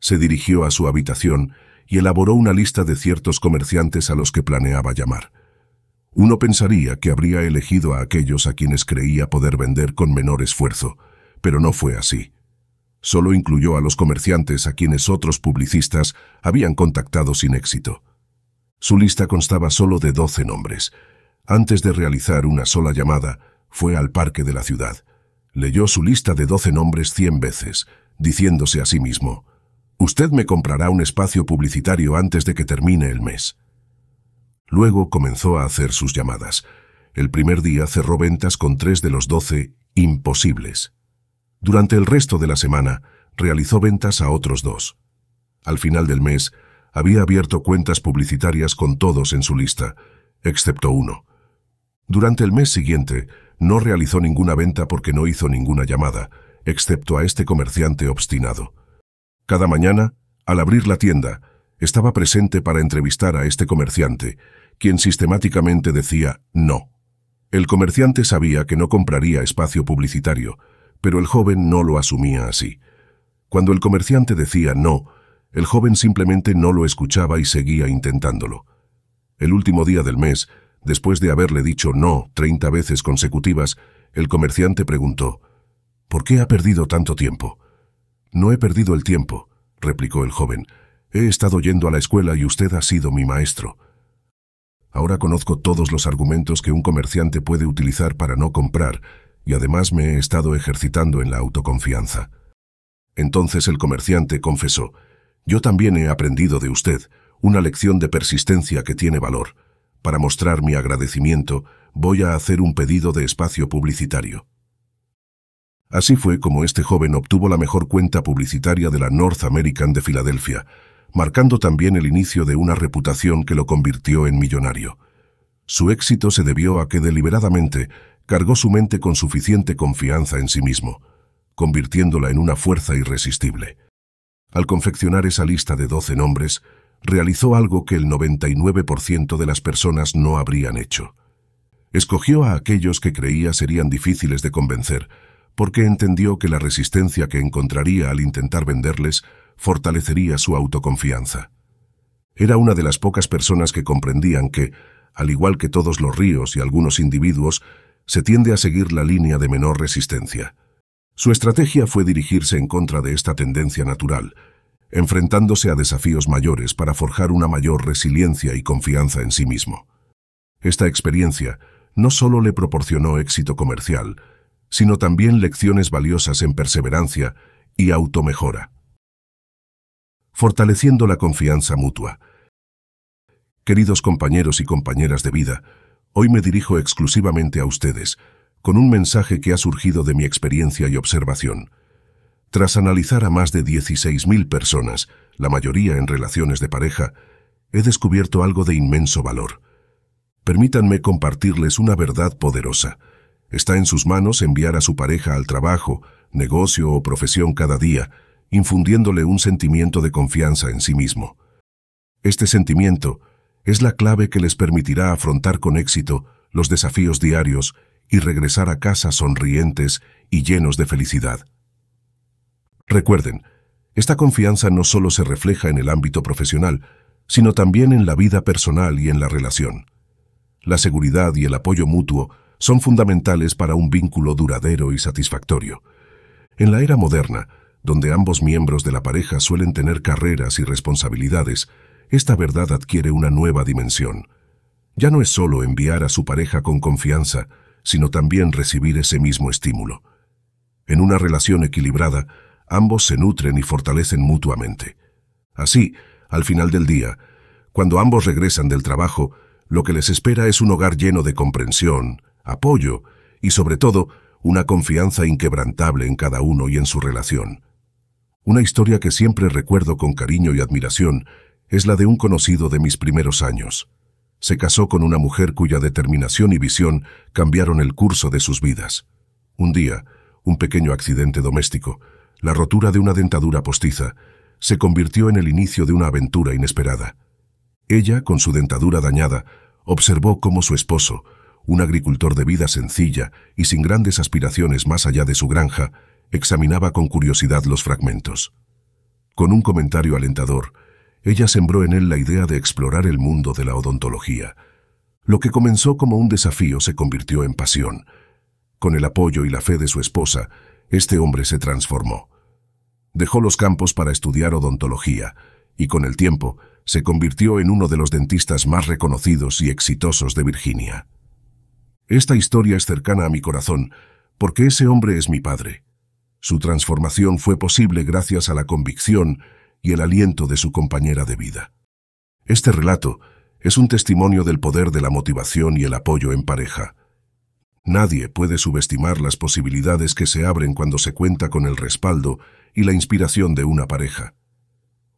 Se dirigió a su habitación y elaboró una lista de ciertos comerciantes a los que planeaba llamar. Uno pensaría que habría elegido a aquellos a quienes creía poder vender con menor esfuerzo, pero no fue así. Solo incluyó a los comerciantes a quienes otros publicistas habían contactado sin éxito. Su lista constaba solo de 12 nombres. Antes de realizar una sola llamada, fue al parque de la ciudad. Leyó su lista de 12 nombres 100 veces, diciéndose a sí mismo, «Usted me comprará un espacio publicitario antes de que termine el mes». Luego comenzó a hacer sus llamadas. El primer día cerró ventas con 3 de los 12 imposibles. Durante el resto de la semana, realizó ventas a otros 2. Al final del mes, había abierto cuentas publicitarias con todos en su lista, excepto uno. Durante el mes siguiente, no realizó ninguna venta porque no hizo ninguna llamada, excepto a este comerciante obstinado. Cada mañana, al abrir la tienda, estaba presente para entrevistar a este comerciante, quien sistemáticamente decía no. El comerciante sabía que no compraría espacio publicitario, pero el joven no lo asumía así. Cuando el comerciante decía no, el joven simplemente no lo escuchaba y seguía intentándolo. El último día del mes, después de haberle dicho no 30 veces consecutivas, el comerciante preguntó, «¿Por qué ha perdido tanto tiempo?» «No he perdido el tiempo», replicó el joven. «He estado yendo a la escuela y usted ha sido mi maestro». Ahora conozco todos los argumentos que un comerciante puede utilizar para no comprar y además me he estado ejercitando en la autoconfianza. Entonces el comerciante confesó, «Yo también he aprendido de usted una lección de persistencia que tiene valor. Para mostrar mi agradecimiento, voy a hacer un pedido de espacio publicitario». Así fue como este joven obtuvo la mejor cuenta publicitaria de la North American de Filadelfia, marcando también el inicio de una reputación que lo convirtió en millonario. Su éxito se debió a que deliberadamente cargó su mente con suficiente confianza en sí mismo, convirtiéndola en una fuerza irresistible. Al confeccionar esa lista de 12 nombres, realizó algo que el 99% de las personas no habrían hecho. Escogió a aquellos que creía serían difíciles de convencer, porque entendió que la resistencia que encontraría al intentar venderles fortalecería su autoconfianza. Era una de las pocas personas que comprendían que, al igual que todos los ríos y algunos individuos, se tiende a seguir la línea de menor resistencia. Su estrategia fue dirigirse en contra de esta tendencia natural, enfrentándose a desafíos mayores para forjar una mayor resiliencia y confianza en sí mismo. Esta experiencia no solo le proporcionó éxito comercial, sino también lecciones valiosas en perseverancia y automejora. Fortaleciendo la confianza mutua. Queridos compañeros y compañeras de vida, hoy me dirijo exclusivamente a ustedes, con un mensaje que ha surgido de mi experiencia y observación. Tras analizar a más de 16.000 personas, la mayoría en relaciones de pareja, he descubierto algo de inmenso valor. Permítanme compartirles una verdad poderosa. Está en sus manos enviar a su pareja al trabajo, negocio o profesión cada día, infundiéndole un sentimiento de confianza en sí mismo. Este sentimiento es la clave que les permitirá afrontar con éxito los desafíos diarios y regresar a casa sonrientes y llenos de felicidad. Recuerden, esta confianza no solo se refleja en el ámbito profesional, sino también en la vida personal y en la relación. La seguridad y el apoyo mutuo son fundamentales para un vínculo duradero y satisfactorio. En la era moderna, donde ambos miembros de la pareja suelen tener carreras y responsabilidades, esta verdad adquiere una nueva dimensión. Ya no es solo enviar a su pareja con confianza, sino también recibir ese mismo estímulo. En una relación equilibrada, ambos se nutren y fortalecen mutuamente. Así, al final del día, cuando ambos regresan del trabajo, lo que les espera es un hogar lleno de comprensión, apoyo y, sobre todo, una confianza inquebrantable en cada uno y en su relación. Una historia que siempre recuerdo con cariño y admiración es la de un conocido de mis primeros años. Se casó con una mujer cuya determinación y visión cambiaron el curso de sus vidas. Un día, un pequeño accidente doméstico, la rotura de una dentadura postiza, se convirtió en el inicio de una aventura inesperada. Ella, con su dentadura dañada, observó cómo su esposo, un agricultor de vida sencilla y sin grandes aspiraciones más allá de su granja, examinaba con curiosidad los fragmentos. Con un comentario alentador, ella sembró en él la idea de explorar el mundo de la odontología. Lo que comenzó como un desafío se convirtió en pasión. Con el apoyo y la fe de su esposa, este hombre se transformó. Dejó los campos para estudiar odontología y con el tiempo se convirtió en uno de los dentistas más reconocidos y exitosos de Virginia. Esta historia es cercana a mi corazón porque ese hombre es mi padre. Su transformación fue posible gracias a la convicción y el aliento de su compañera de vida. Este relato es un testimonio del poder de la motivación y el apoyo en pareja. Nadie puede subestimar las posibilidades que se abren cuando se cuenta con el respaldo y la inspiración de una pareja.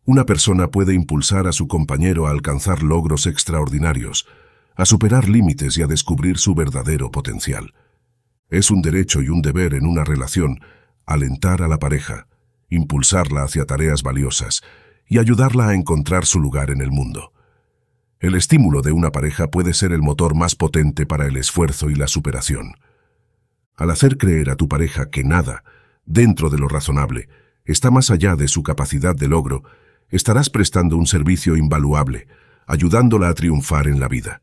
Una persona puede impulsar a su compañero a alcanzar logros extraordinarios, a superar límites y a descubrir su verdadero potencial. Es un derecho y un deber en una relación alentar a la pareja, impulsarla hacia tareas valiosas y ayudarla a encontrar su lugar en el mundo. El estímulo de una pareja puede ser el motor más potente para el esfuerzo y la superación. Al hacer creer a tu pareja que nada, dentro de lo razonable, está más allá de su capacidad de logro, estarás prestando un servicio invaluable, ayudándola a triunfar en la vida.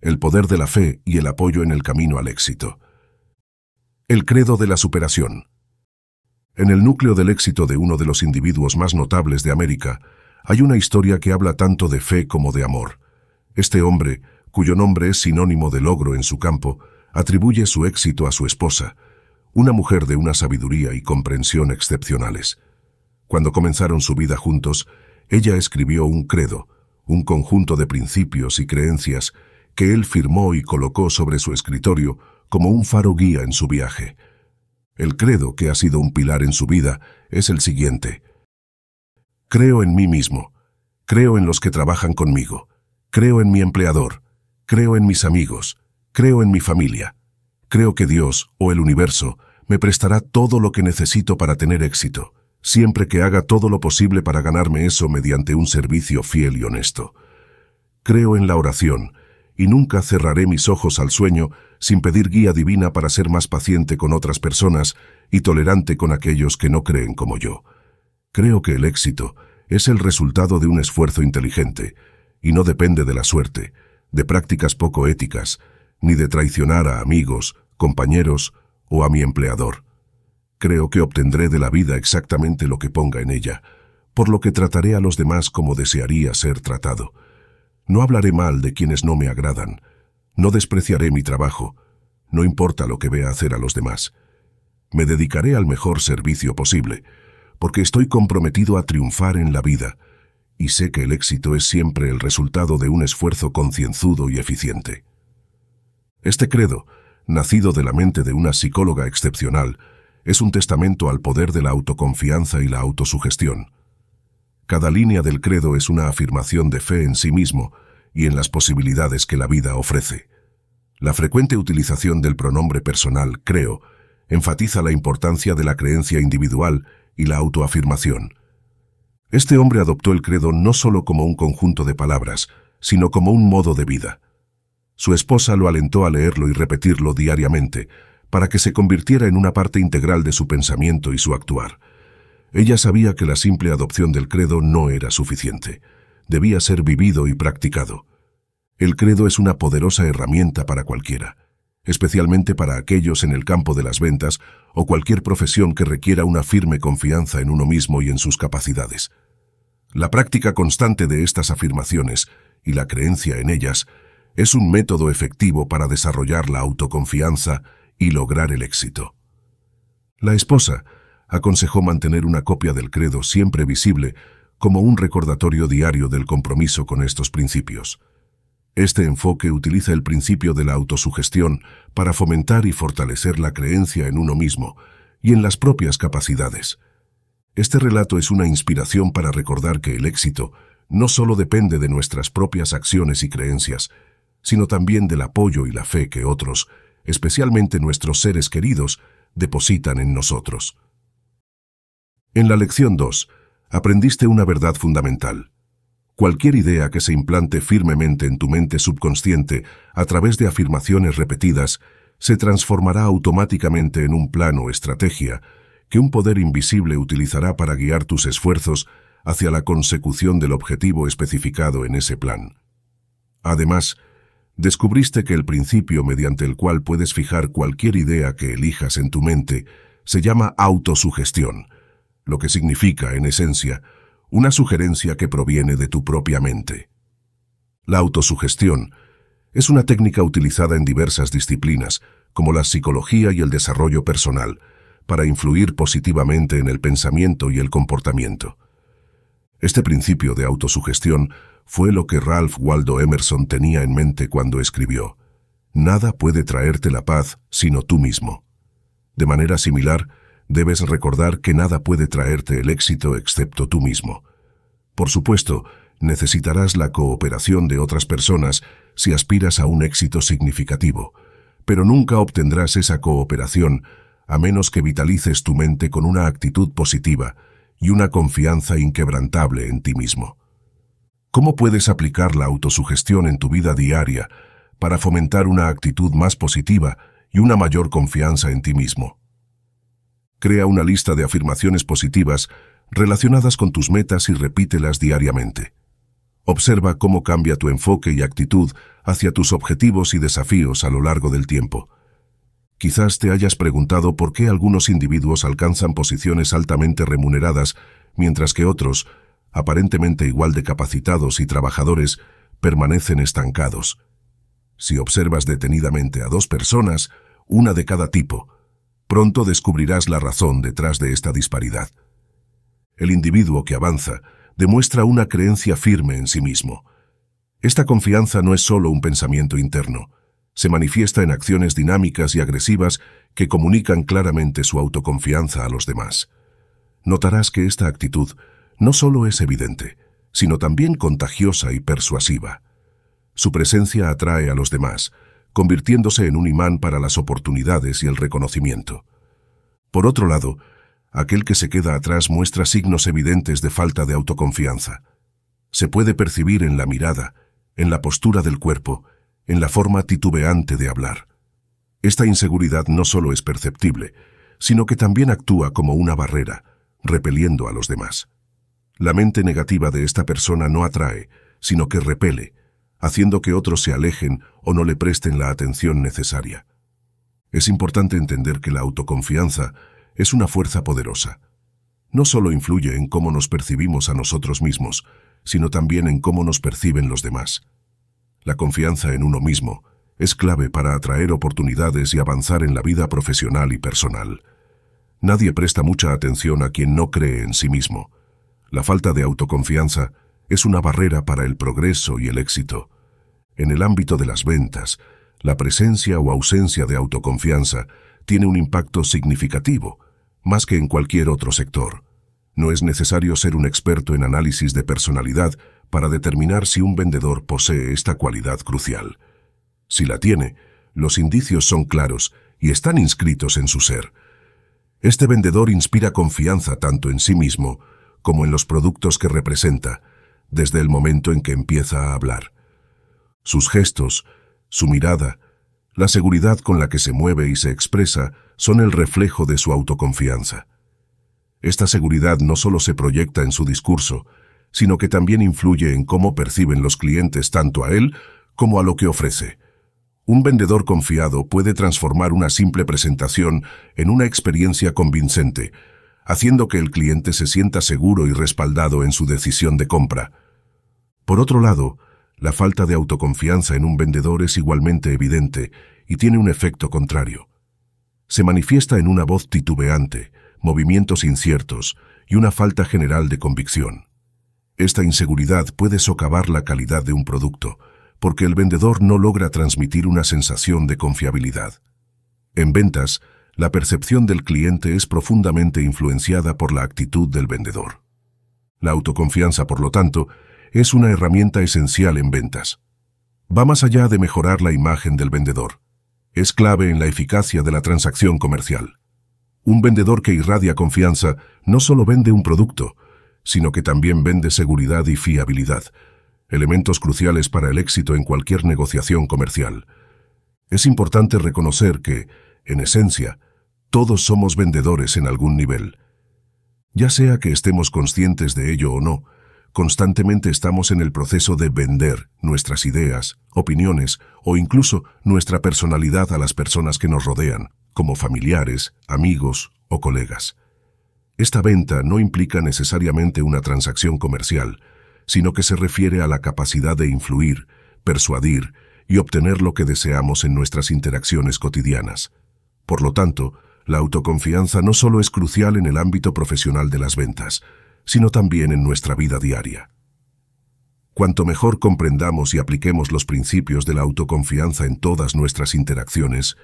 El poder de la fe y el apoyo en el camino al éxito. El credo de la superación. En el núcleo del éxito de uno de los individuos más notables de América, hay una historia que habla tanto de fe como de amor. Este hombre, cuyo nombre es sinónimo de logro en su campo, atribuye su éxito a su esposa, una mujer de una sabiduría y comprensión excepcionales. Cuando comenzaron su vida juntos, ella escribió un credo, un conjunto de principios y creencias que él firmó y colocó sobre su escritorio como un faro guía en su viaje. El credo que ha sido un pilar en su vida es el siguiente. Creo en mí mismo. Creo en los que trabajan conmigo. Creo en mi empleador. Creo en mis amigos. Creo en mi familia. Creo que Dios o el universo me prestará todo lo que necesito para tener éxito, siempre que haga todo lo posible para ganarme eso mediante un servicio fiel y honesto. Creo en la oración. Y nunca cerraré mis ojos al sueño sin pedir guía divina para ser más paciente con otras personas y tolerante con aquellos que no creen como yo. Creo que el éxito es el resultado de un esfuerzo inteligente y no depende de la suerte, de prácticas poco éticas, ni de traicionar a amigos, compañeros o a mi empleador. Creo que obtendré de la vida exactamente lo que ponga en ella, por lo que trataré a los demás como desearía ser tratado. No hablaré mal de quienes no me agradan. No despreciaré mi trabajo. No importa lo que vea hacer a los demás. Me dedicaré al mejor servicio posible, porque estoy comprometido a triunfar en la vida y sé que el éxito es siempre el resultado de un esfuerzo concienzudo y eficiente. Este credo, nacido de la mente de una psicóloga excepcional, es un testamento al poder de la autoconfianza y la autosugestión. Cada línea del credo es una afirmación de fe en sí mismo y en las posibilidades que la vida ofrece. La frecuente utilización del pronombre personal, creo, enfatiza la importancia de la creencia individual y la autoafirmación. Este hombre adoptó el credo no solo como un conjunto de palabras, sino como un modo de vida. Su esposa lo alentó a leerlo y repetirlo diariamente, para que se convirtiera en una parte integral de su pensamiento y su actuar. Ella sabía que la simple adopción del credo no era suficiente. Debía ser vivido y practicado. El credo es una poderosa herramienta para cualquiera, especialmente para aquellos en el campo de las ventas o cualquier profesión que requiera una firme confianza en uno mismo y en sus capacidades. La práctica constante de estas afirmaciones y la creencia en ellas es un método efectivo para desarrollar la autoconfianza y lograr el éxito. La esposa aconsejó mantener una copia del credo siempre visible como un recordatorio diario del compromiso con estos principios. Este enfoque utiliza el principio de la autosugestión para fomentar y fortalecer la creencia en uno mismo y en las propias capacidades. Este relato es una inspiración para recordar que el éxito no solo depende de nuestras propias acciones y creencias, sino también del apoyo y la fe que otros, especialmente nuestros seres queridos, depositan en nosotros. En la lección 2, aprendiste una verdad fundamental. Cualquier idea que se implante firmemente en tu mente subconsciente a través de afirmaciones repetidas se transformará automáticamente en un plan o estrategia que un poder invisible utilizará para guiar tus esfuerzos hacia la consecución del objetivo especificado en ese plan. Además, descubriste que el principio mediante el cual puedes fijar cualquier idea que elijas en tu mente se llama autosugestión, lo que significa, en esencia, una sugerencia que proviene de tu propia mente. La autosugestión es una técnica utilizada en diversas disciplinas, como la psicología y el desarrollo personal, para influir positivamente en el pensamiento y el comportamiento. Este principio de autosugestión fue lo que Ralph Waldo Emerson tenía en mente cuando escribió: «Nada puede traerte la paz sino tú mismo». De manera similar, debes recordar que nada puede traerte el éxito excepto tú mismo. Por supuesto, necesitarás la cooperación de otras personas si aspiras a un éxito significativo, pero nunca obtendrás esa cooperación a menos que vitalices tu mente con una actitud positiva y una confianza inquebrantable en ti mismo. ¿Cómo puedes aplicar la autosugestión en tu vida diaria para fomentar una actitud más positiva y una mayor confianza en ti mismo? Crea una lista de afirmaciones positivas relacionadas con tus metas y repítelas diariamente. Observa cómo cambia tu enfoque y actitud hacia tus objetivos y desafíos a lo largo del tiempo. Quizás te hayas preguntado por qué algunos individuos alcanzan posiciones altamente remuneradas, mientras que otros, aparentemente igual de capacitados y trabajadores, permanecen estancados. Si observas detenidamente a dos personas, una de cada tipo, pronto descubrirás la razón detrás de esta disparidad. El individuo que avanza demuestra una creencia firme en sí mismo. Esta confianza no es solo un pensamiento interno. Se manifiesta en acciones dinámicas y agresivas que comunican claramente su autoconfianza a los demás. Notarás que esta actitud no solo es evidente, sino también contagiosa y persuasiva. Su presencia atrae a los demás, convirtiéndose en un imán para las oportunidades y el reconocimiento. Por otro lado, aquel que se queda atrás muestra signos evidentes de falta de autoconfianza. Se puede percibir en la mirada, en la postura del cuerpo, en la forma titubeante de hablar. Esta inseguridad no solo es perceptible, sino que también actúa como una barrera, repeliendo a los demás. La mente negativa de esta persona no atrae, sino que repele, haciendo que otros se alejen o no le presten la atención necesaria. Es importante entender que la autoconfianza es una fuerza poderosa. No solo influye en cómo nos percibimos a nosotros mismos, sino también en cómo nos perciben los demás. La confianza en uno mismo es clave para atraer oportunidades y avanzar en la vida profesional y personal. Nadie presta mucha atención a quien no cree en sí mismo. La falta de autoconfianza es una barrera para el progreso y el éxito. En el ámbito de las ventas, la presencia o ausencia de autoconfianza tiene un impacto significativo, más que en cualquier otro sector. No es necesario ser un experto en análisis de personalidad para determinar si un vendedor posee esta cualidad crucial. Si la tiene, los indicios son claros y están inscritos en su ser. Este vendedor inspira confianza tanto en sí mismo como en los productos que representa, desde el momento en que empieza a hablar. Sus gestos, su mirada, la seguridad con la que se mueve y se expresa son el reflejo de su autoconfianza. Esta seguridad no solo se proyecta en su discurso, sino que también influye en cómo perciben los clientes tanto a él como a lo que ofrece. Un vendedor confiado puede transformar una simple presentación en una experiencia convincente, haciendo que el cliente se sienta seguro y respaldado en su decisión de compra. Por otro lado, la falta de autoconfianza en un vendedor es igualmente evidente y tiene un efecto contrario. Se manifiesta en una voz titubeante, movimientos inciertos y una falta general de convicción. Esta inseguridad puede socavar la calidad de un producto, porque el vendedor no logra transmitir una sensación de confiabilidad. En ventas, la percepción del cliente es profundamente influenciada por la actitud del vendedor. La autoconfianza, por lo tanto, es una herramienta esencial en ventas. Va más allá de mejorar la imagen del vendedor. Es clave en la eficacia de la transacción comercial. Un vendedor que irradia confianza no solo vende un producto, sino que también vende seguridad y fiabilidad, elementos cruciales para el éxito en cualquier negociación comercial. Es importante reconocer que, en esencia, todos somos vendedores en algún nivel. Ya sea que estemos conscientes de ello o no, constantemente estamos en el proceso de vender nuestras ideas, opiniones o incluso nuestra personalidad a las personas que nos rodean, como familiares, amigos o colegas. Esta venta no implica necesariamente una transacción comercial, sino que se refiere a la capacidad de influir, persuadir y obtener lo que deseamos en nuestras interacciones cotidianas. Por lo tanto, la autoconfianza no solo es crucial en el ámbito profesional de las ventas, sino también en nuestra vida diaria. Cuanto mejor comprendamos y apliquemos los principios de la autoconfianza en todas nuestras interacciones,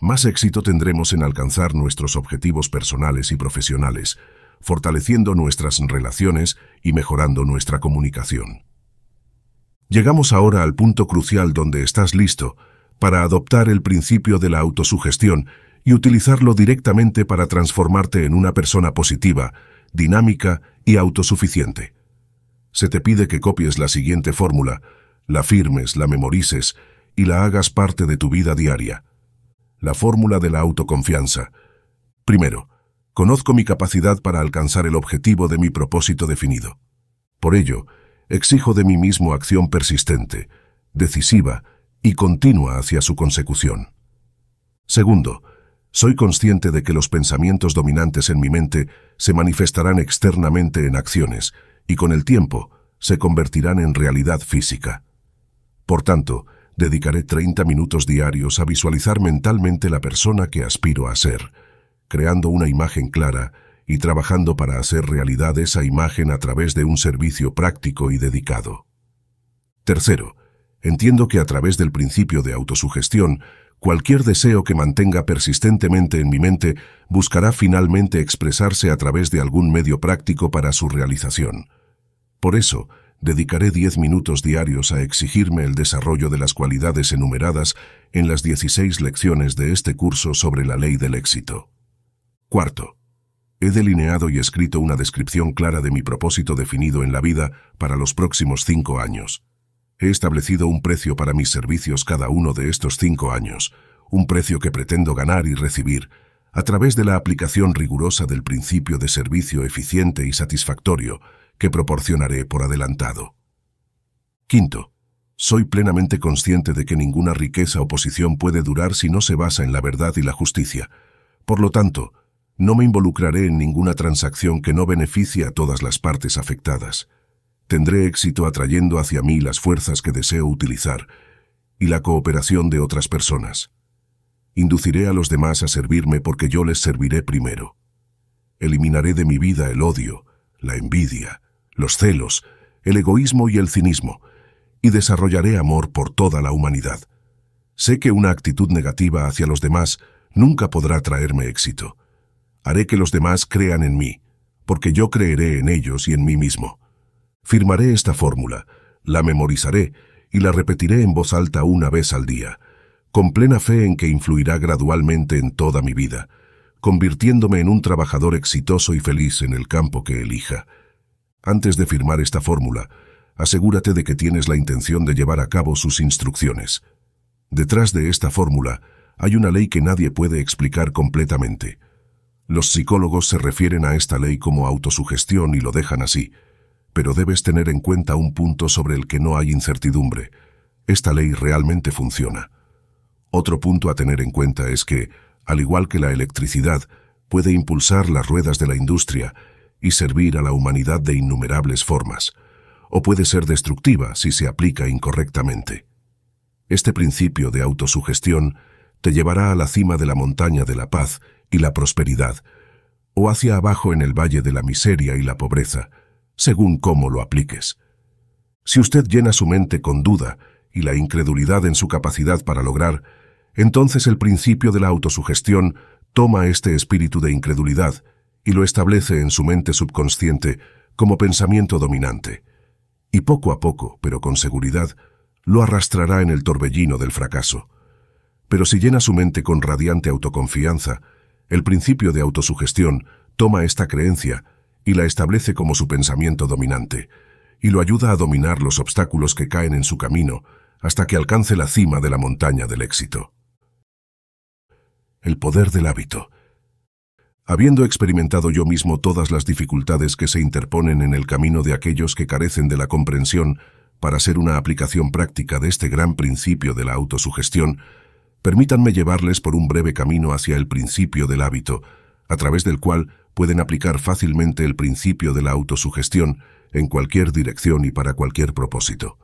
más éxito tendremos en alcanzar nuestros objetivos personales y profesionales, fortaleciendo nuestras relaciones y mejorando nuestra comunicación. Llegamos ahora al punto crucial donde estás listo para adoptar el principio de la autosugestión y utilizarlo directamente para transformarte en una persona positiva, dinámica y autosuficiente. Se te pide que copies la siguiente fórmula, la firmes, la memorices y la hagas parte de tu vida diaria. La fórmula de la autoconfianza. Primero, conozco mi capacidad para alcanzar el objetivo de mi propósito definido. Por ello, exijo de mí mismo acción persistente, decisiva y continua hacia su consecución. Segundo, soy consciente de que los pensamientos dominantes en mi mente se manifestarán externamente en acciones y con el tiempo se convertirán en realidad física. Por tanto, dedicaré 30 minutos diarios a visualizar mentalmente la persona que aspiro a ser, creando una imagen clara y trabajando para hacer realidad esa imagen a través de un servicio práctico y dedicado. Tercero, entiendo que a través del principio de autosugestión, cualquier deseo que mantenga persistentemente en mi mente buscará finalmente expresarse a través de algún medio práctico para su realización. Por eso, dedicaré 10 minutos diarios a exigirme el desarrollo de las cualidades enumeradas en las 16 lecciones de este curso sobre la ley del éxito. Cuarto, he delineado y escrito una descripción clara de mi propósito definido en la vida para los próximos 5 años. He establecido un precio para mis servicios cada uno de estos 5 años, un precio que pretendo ganar y recibir a través de la aplicación rigurosa del principio de servicio eficiente y satisfactorio que proporcionaré por adelantado. Quinto, soy plenamente consciente de que ninguna riqueza o posición puede durar si no se basa en la verdad y la justicia. Por lo tanto, no me involucraré en ninguna transacción que no beneficie a todas las partes afectadas. Tendré éxito atrayendo hacia mí las fuerzas que deseo utilizar y la cooperación de otras personas. Induciré a los demás a servirme porque yo les serviré primero. Eliminaré de mi vida el odio, la envidia, los celos, el egoísmo y el cinismo, y desarrollaré amor por toda la humanidad. Sé que una actitud negativa hacia los demás nunca podrá traerme éxito. Haré que los demás crean en mí, porque yo creeré en ellos y en mí mismo. Firmaré esta fórmula, la memorizaré y la repetiré en voz alta una vez al día, con plena fe en que influirá gradualmente en toda mi vida, convirtiéndome en un trabajador exitoso y feliz en el campo que elija. Antes de firmar esta fórmula, asegúrate de que tienes la intención de llevar a cabo sus instrucciones. Detrás de esta fórmula hay una ley que nadie puede explicar completamente. Los psicólogos se refieren a esta ley como autosugestión y lo dejan así, pero debes tener en cuenta un punto sobre el que no hay incertidumbre. Esta ley realmente funciona. Otro punto a tener en cuenta es que, al igual que la electricidad, puede impulsar las ruedas de la industria y servir a la humanidad de innumerables formas, o puede ser destructiva si se aplica incorrectamente. Este principio de autosugestión te llevará a la cima de la montaña de la paz y la prosperidad, o hacia abajo en el valle de la miseria y la pobreza, según cómo lo apliques. Si usted llena su mente con duda y la incredulidad en su capacidad para lograr, entonces el principio de la autosugestión toma este espíritu de incredulidad y lo establece en su mente subconsciente como pensamiento dominante. Y poco a poco, pero con seguridad, lo arrastrará en el torbellino del fracaso. Pero si llena su mente con radiante autoconfianza, el principio de autosugestión toma esta creencia y la establece como su pensamiento dominante, y lo ayuda a dominar los obstáculos que caen en su camino hasta que alcance la cima de la montaña del éxito. El poder del hábito. Habiendo experimentado yo mismo todas las dificultades que se interponen en el camino de aquellos que carecen de la comprensión para hacer una aplicación práctica de este gran principio de la autosugestión, permítanme llevarles por un breve camino hacia el principio del hábito, a través del cual pueden aplicar fácilmente el principio de la autosugestión en cualquier dirección y para cualquier propósito.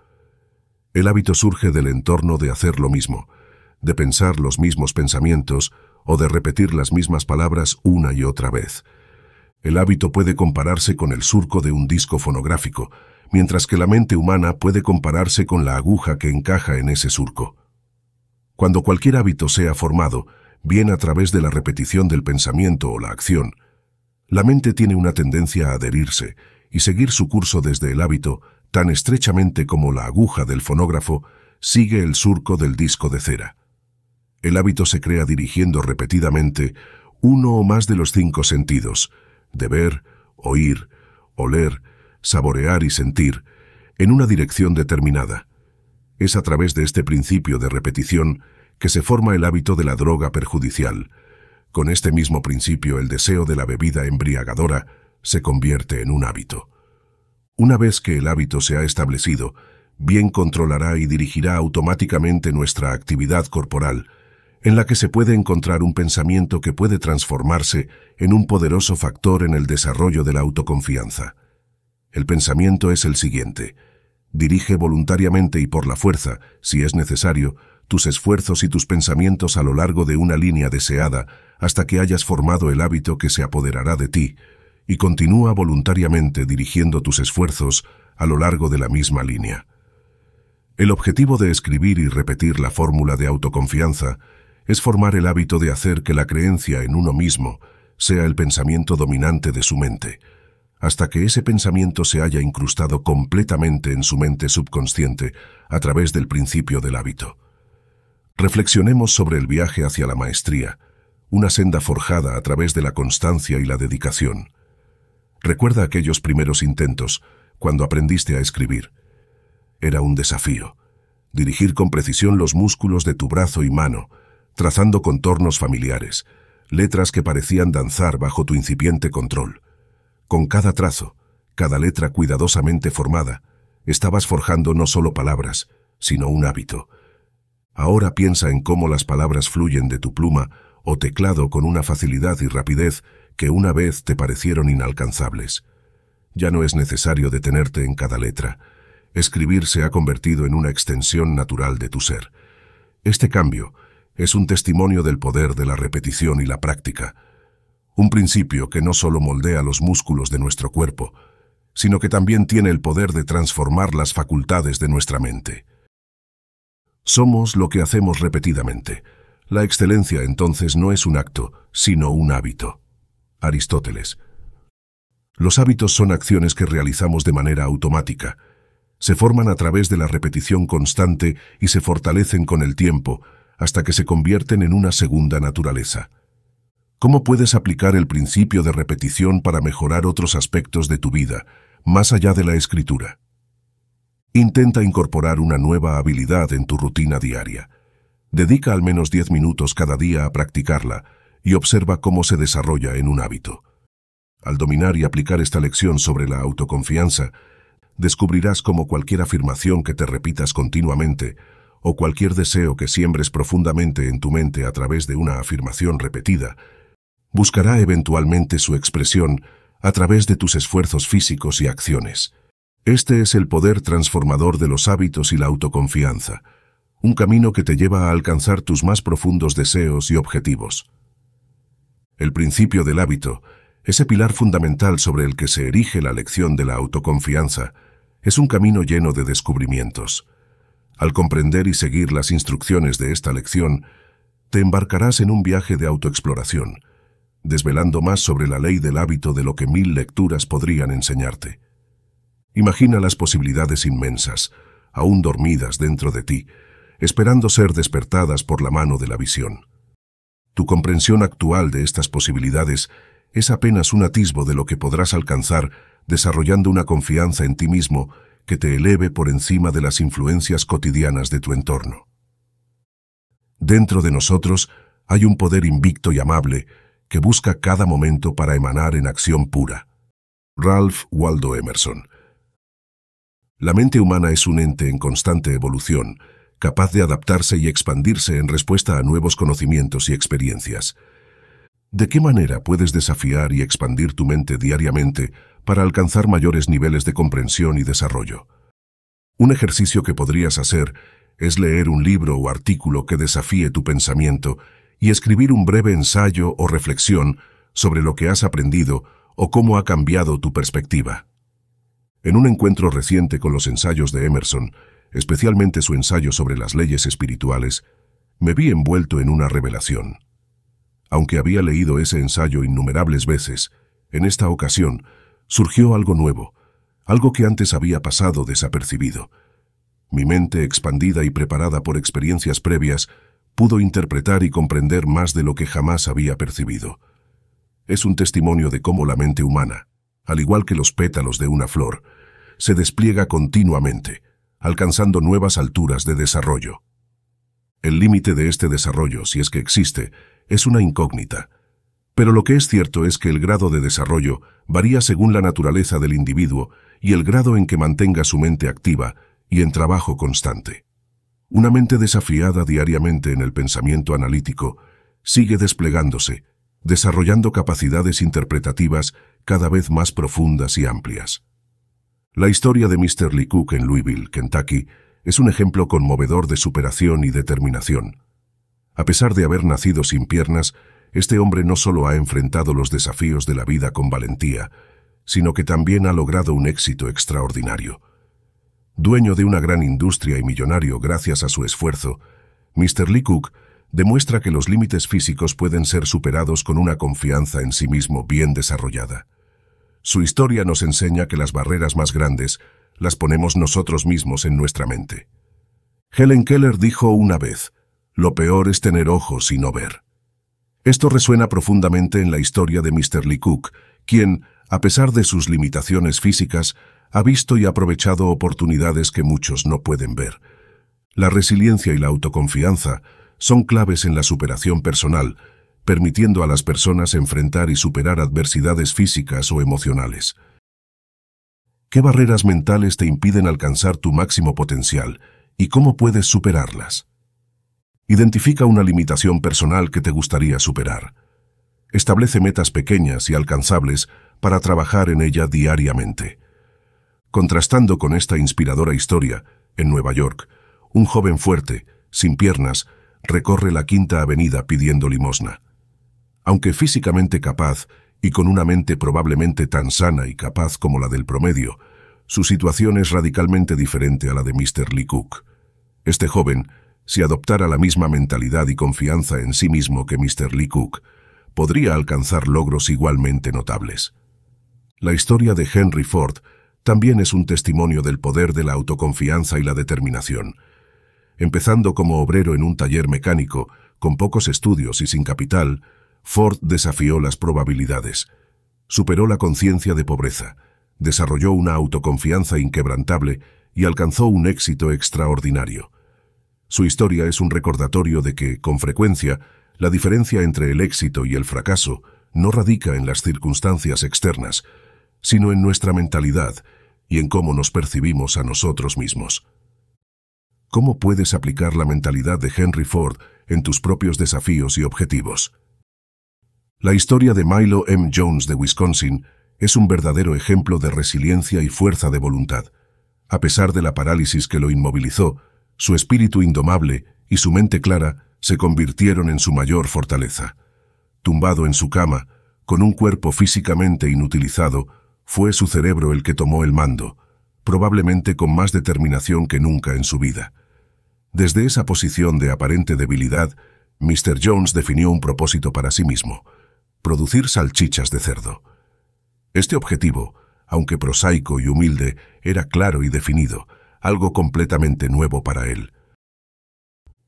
El hábito surge del entorno de hacer lo mismo, de pensar los mismos pensamientos o de repetir las mismas palabras una y otra vez. El hábito puede compararse con el surco de un disco fonográfico, mientras que la mente humana puede compararse con la aguja que encaja en ese surco. Cuando cualquier hábito sea formado, bien a través de la repetición del pensamiento o la acción, la mente tiene una tendencia a adherirse y seguir su curso desde el hábito tan estrechamente como la aguja del fonógrafo sigue el surco del disco de cera. El hábito se crea dirigiendo repetidamente uno o más de los 5 sentidos, de ver, oír, oler, saborear y sentir, en una dirección determinada. Es a través de este principio de repetición que se forma el hábito de la droga perjudicial. Con este mismo principio, el deseo de la bebida embriagadora se convierte en un hábito. Una vez que el hábito se ha establecido, bien controlará y dirigirá automáticamente nuestra actividad corporal, en la que se puede encontrar un pensamiento que puede transformarse en un poderoso factor en el desarrollo de la autoconfianza. El pensamiento es el siguiente: dirige voluntariamente y por la fuerza, si es necesario, tus esfuerzos y tus pensamientos a lo largo de una línea deseada hasta que hayas formado el hábito que se apoderará de ti, y continúa voluntariamente dirigiendo tus esfuerzos a lo largo de la misma línea. El objetivo de escribir y repetir la fórmula de autoconfianza es formar el hábito de hacer que la creencia en uno mismo sea el pensamiento dominante de su mente, hasta que ese pensamiento se haya incrustado completamente en su mente subconsciente a través del principio del hábito. Reflexionemos sobre el viaje hacia la maestría, una senda forjada a través de la constancia y la dedicación. Recuerda aquellos primeros intentos, cuando aprendiste a escribir. Era un desafío. Dirigir con precisión los músculos de tu brazo y mano, trazando contornos familiares, letras que parecían danzar bajo tu incipiente control. Con cada trazo, cada letra cuidadosamente formada, estabas forjando no solo palabras, sino un hábito. Ahora piensa en cómo las palabras fluyen de tu pluma o teclado con una facilidad y rapidez que una vez te parecieron inalcanzables. Ya no es necesario detenerte en cada letra. Escribir se ha convertido en una extensión natural de tu ser. Este cambio es un testimonio del poder de la repetición y la práctica. Un principio que no solo moldea los músculos de nuestro cuerpo, sino que también tiene el poder de transformar las facultades de nuestra mente. Somos lo que hacemos repetidamente. La excelencia, entonces, no es un acto, sino un hábito. Aristóteles. Los hábitos son acciones que realizamos de manera automática. Se forman a través de la repetición constante y se fortalecen con el tiempo, hasta que se convierten en una segunda naturaleza. ¿Cómo puedes aplicar el principio de repetición para mejorar otros aspectos de tu vida, más allá de la escritura? Intenta incorporar una nueva habilidad en tu rutina diaria. Dedica al menos 10 minutos cada día a practicarla y observa cómo se desarrolla en un hábito. Al dominar y aplicar esta lección sobre la autoconfianza, descubrirás cómo cualquier afirmación que te repitas continuamente o cualquier deseo que siembres profundamente en tu mente a través de una afirmación repetida, buscará eventualmente su expresión a través de tus esfuerzos físicos y acciones. Este es el poder transformador de los hábitos y la autoconfianza, un camino que te lleva a alcanzar tus más profundos deseos y objetivos. El principio del hábito, ese pilar fundamental sobre el que se erige la lección de la autoconfianza, es un camino lleno de descubrimientos. Al comprender y seguir las instrucciones de esta lección, te embarcarás en un viaje de autoexploración, desvelando más sobre la ley del hábito de lo que 1000 lecturas podrían enseñarte. Imagina las posibilidades inmensas, aún dormidas dentro de ti, esperando ser despertadas por la mano de la visión. Tu comprensión actual de estas posibilidades es apenas un atisbo de lo que podrás alcanzar desarrollando una confianza en ti mismo que te eleve por encima de las influencias cotidianas de tu entorno. Dentro de nosotros hay un poder invicto y amable que busca cada momento para emanar en acción pura. Ralph Waldo Emerson. La mente humana es un ente en constante evolución, capaz de adaptarse y expandirse en respuesta a nuevos conocimientos y experiencias. ¿De qué manera puedes desafiar y expandir tu mente diariamente para alcanzar mayores niveles de comprensión y desarrollo? Un ejercicio que podrías hacer es leer un libro o artículo que desafíe tu pensamiento y escribir un breve ensayo o reflexión sobre lo que has aprendido o cómo ha cambiado tu perspectiva. En un encuentro reciente con los ensayos de Emerson, especialmente su ensayo sobre las leyes espirituales, me vi envuelto en una revelación. Aunque había leído ese ensayo innumerables veces, en esta ocasión surgió algo nuevo, algo que antes había pasado desapercibido. Mi mente, expandida y preparada por experiencias previas, pudo interpretar y comprender más de lo que jamás había percibido. Es un testimonio de cómo la mente humana, al igual que los pétalos de una flor, se despliega continuamente, alcanzando nuevas alturas de desarrollo. El límite de este desarrollo, si es que existe, es una incógnita, pero lo que es cierto es que el grado de desarrollo varía según la naturaleza del individuo y el grado en que mantenga su mente activa y en trabajo constante. Una mente desafiada diariamente en el pensamiento analítico sigue desplegándose, desarrollando capacidades interpretativas cada vez más profundas y amplias. La historia de Mr. Lee Cook en Louisville, Kentucky, es un ejemplo conmovedor de superación y determinación. A pesar de haber nacido sin piernas, este hombre no solo ha enfrentado los desafíos de la vida con valentía, sino que también ha logrado un éxito extraordinario. Dueño de una gran industria y millonario gracias a su esfuerzo, Mr. Lee Cook demuestra que los límites físicos pueden ser superados con una confianza en sí mismo bien desarrollada. Su historia nos enseña que las barreras más grandes las ponemos nosotros mismos en nuestra mente. Helen Keller dijo una vez, "Lo peor es tener ojos y no ver". Esto resuena profundamente en la historia de Mr. Lee Cook, quien, a pesar de sus limitaciones físicas, ha visto y aprovechado oportunidades que muchos no pueden ver. La resiliencia y la autoconfianza son claves en la superación personal, permitiendo a las personas enfrentar y superar adversidades físicas o emocionales. ¿Qué barreras mentales te impiden alcanzar tu máximo potencial y cómo puedes superarlas? Identifica una limitación personal que te gustaría superar. Establece metas pequeñas y alcanzables para trabajar en ella diariamente. Contrastando con esta inspiradora historia, en Nueva York, un joven fuerte, sin piernas, recorre la 5ª Avenida pidiendo limosna. Aunque físicamente capaz y con una mente probablemente tan sana y capaz como la del promedio, su situación es radicalmente diferente a la de Mr. Lee Cook. Este joven, si adoptara la misma mentalidad y confianza en sí mismo que Mr. Lee Cook, podría alcanzar logros igualmente notables. La historia de Henry Ford también es un testimonio del poder de la autoconfianza y la determinación. Empezando como obrero en un taller mecánico, con pocos estudios y sin capital, Ford desafió las probabilidades. Superó la conciencia de pobreza, desarrolló una autoconfianza inquebrantable y alcanzó un éxito extraordinario. Su historia es un recordatorio de que, con frecuencia, la diferencia entre el éxito y el fracaso no radica en las circunstancias externas, sino en nuestra mentalidad y en cómo nos percibimos a nosotros mismos. ¿Cómo puedes aplicar la mentalidad de Henry Ford en tus propios desafíos y objetivos? La historia de Milo M. Jones de Wisconsin es un verdadero ejemplo de resiliencia y fuerza de voluntad. A pesar de la parálisis que lo inmovilizó, su espíritu indomable y su mente clara se convirtieron en su mayor fortaleza. Tumbado en su cama, con un cuerpo físicamente inutilizado, fue su cerebro el que tomó el mando, probablemente con más determinación que nunca en su vida. Desde esa posición de aparente debilidad, Mr. Jones definió un propósito para sí mismo: producir salchichas de cerdo. Este objetivo, aunque prosaico y humilde, era claro y definido, algo completamente nuevo para él.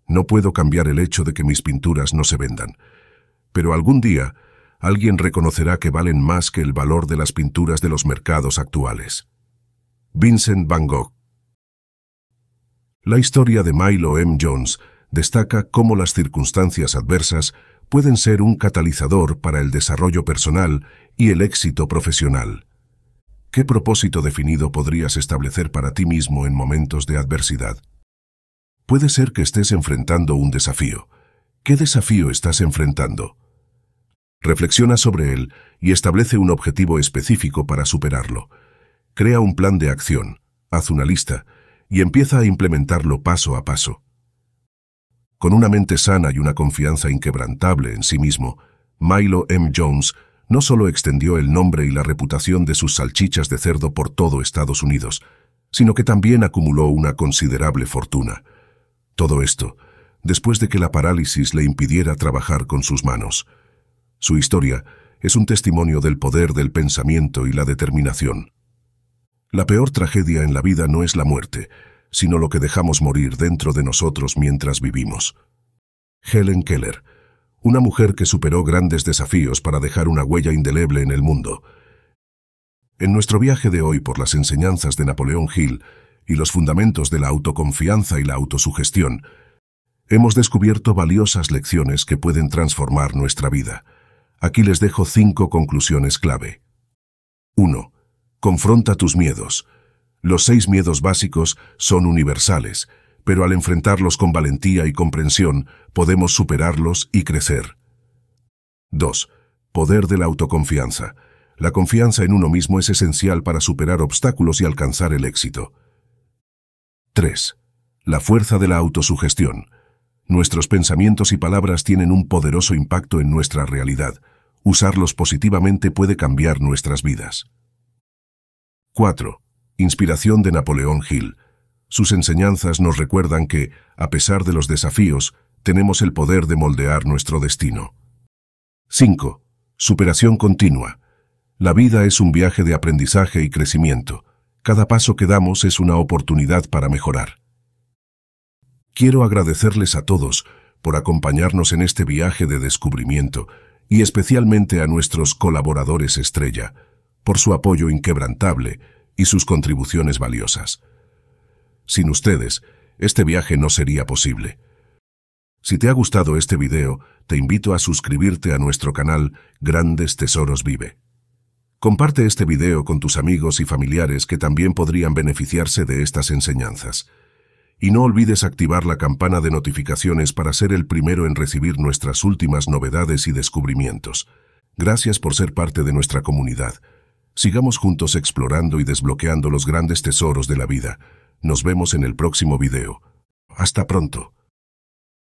No puedo cambiar el hecho de que mis pinturas no se vendan, pero algún día alguien reconocerá que valen más que el valor de las pinturas de los mercados actuales. Vincent van Gogh. La historia de Milo M. Jones destaca cómo las circunstancias adversas pueden ser un catalizador para el desarrollo personal y el éxito profesional. ¿Qué propósito definido podrías establecer para ti mismo en momentos de adversidad? Puede ser que estés enfrentando un desafío. ¿Qué desafío estás enfrentando? Reflexiona sobre él y establece un objetivo específico para superarlo. Crea un plan de acción, haz una lista y empieza a implementarlo paso a paso. Con una mente sana y una confianza inquebrantable en sí mismo, Milo M. Jones no solo extendió el nombre y la reputación de sus salchichas de cerdo por todo Estados Unidos, sino que también acumuló una considerable fortuna. Todo esto, después de que la parálisis le impidiera trabajar con sus manos. Su historia es un testimonio del poder del pensamiento y la determinación. La peor tragedia en la vida no es la muerte, sino lo que dejamos morir dentro de nosotros mientras vivimos. Helen Keller, una mujer que superó grandes desafíos para dejar una huella indeleble en el mundo. En nuestro viaje de hoy por las enseñanzas de Napoleón Hill y los fundamentos de la autoconfianza y la autosugestión, hemos descubierto valiosas lecciones que pueden transformar nuestra vida. Aquí les dejo 5 conclusiones clave. 1. Confronta tus miedos. Los 6 miedos básicos son universales, pero al enfrentarlos con valentía y comprensión, podemos superarlos y crecer. 2. Poder de la autoconfianza. La confianza en uno mismo es esencial para superar obstáculos y alcanzar el éxito. 3. La fuerza de la autosugestión. Nuestros pensamientos y palabras tienen un poderoso impacto en nuestra realidad. Usarlos positivamente puede cambiar nuestras vidas. 4. Inspiración de Napoleón Hill. Sus enseñanzas nos recuerdan que, a pesar de los desafíos, tenemos el poder de moldear nuestro destino. 5. Superación continua. La vida es un viaje de aprendizaje y crecimiento. Cada paso que damos es una oportunidad para mejorar. Quiero agradecerles a todos por acompañarnos en este viaje de descubrimiento y especialmente a nuestros colaboradores estrella, por su apoyo inquebrantable y sus contribuciones valiosas. Sin ustedes, este viaje no sería posible. Si te ha gustado este video, te invito a suscribirte a nuestro canal Grandes Tesoros Vive. Comparte este video con tus amigos y familiares que también podrían beneficiarse de estas enseñanzas. Y no olvides activar la campana de notificaciones para ser el primero en recibir nuestras últimas novedades y descubrimientos. Gracias por ser parte de nuestra comunidad. Sigamos juntos explorando y desbloqueando los grandes tesoros de la vida. Nos vemos en el próximo video. Hasta pronto.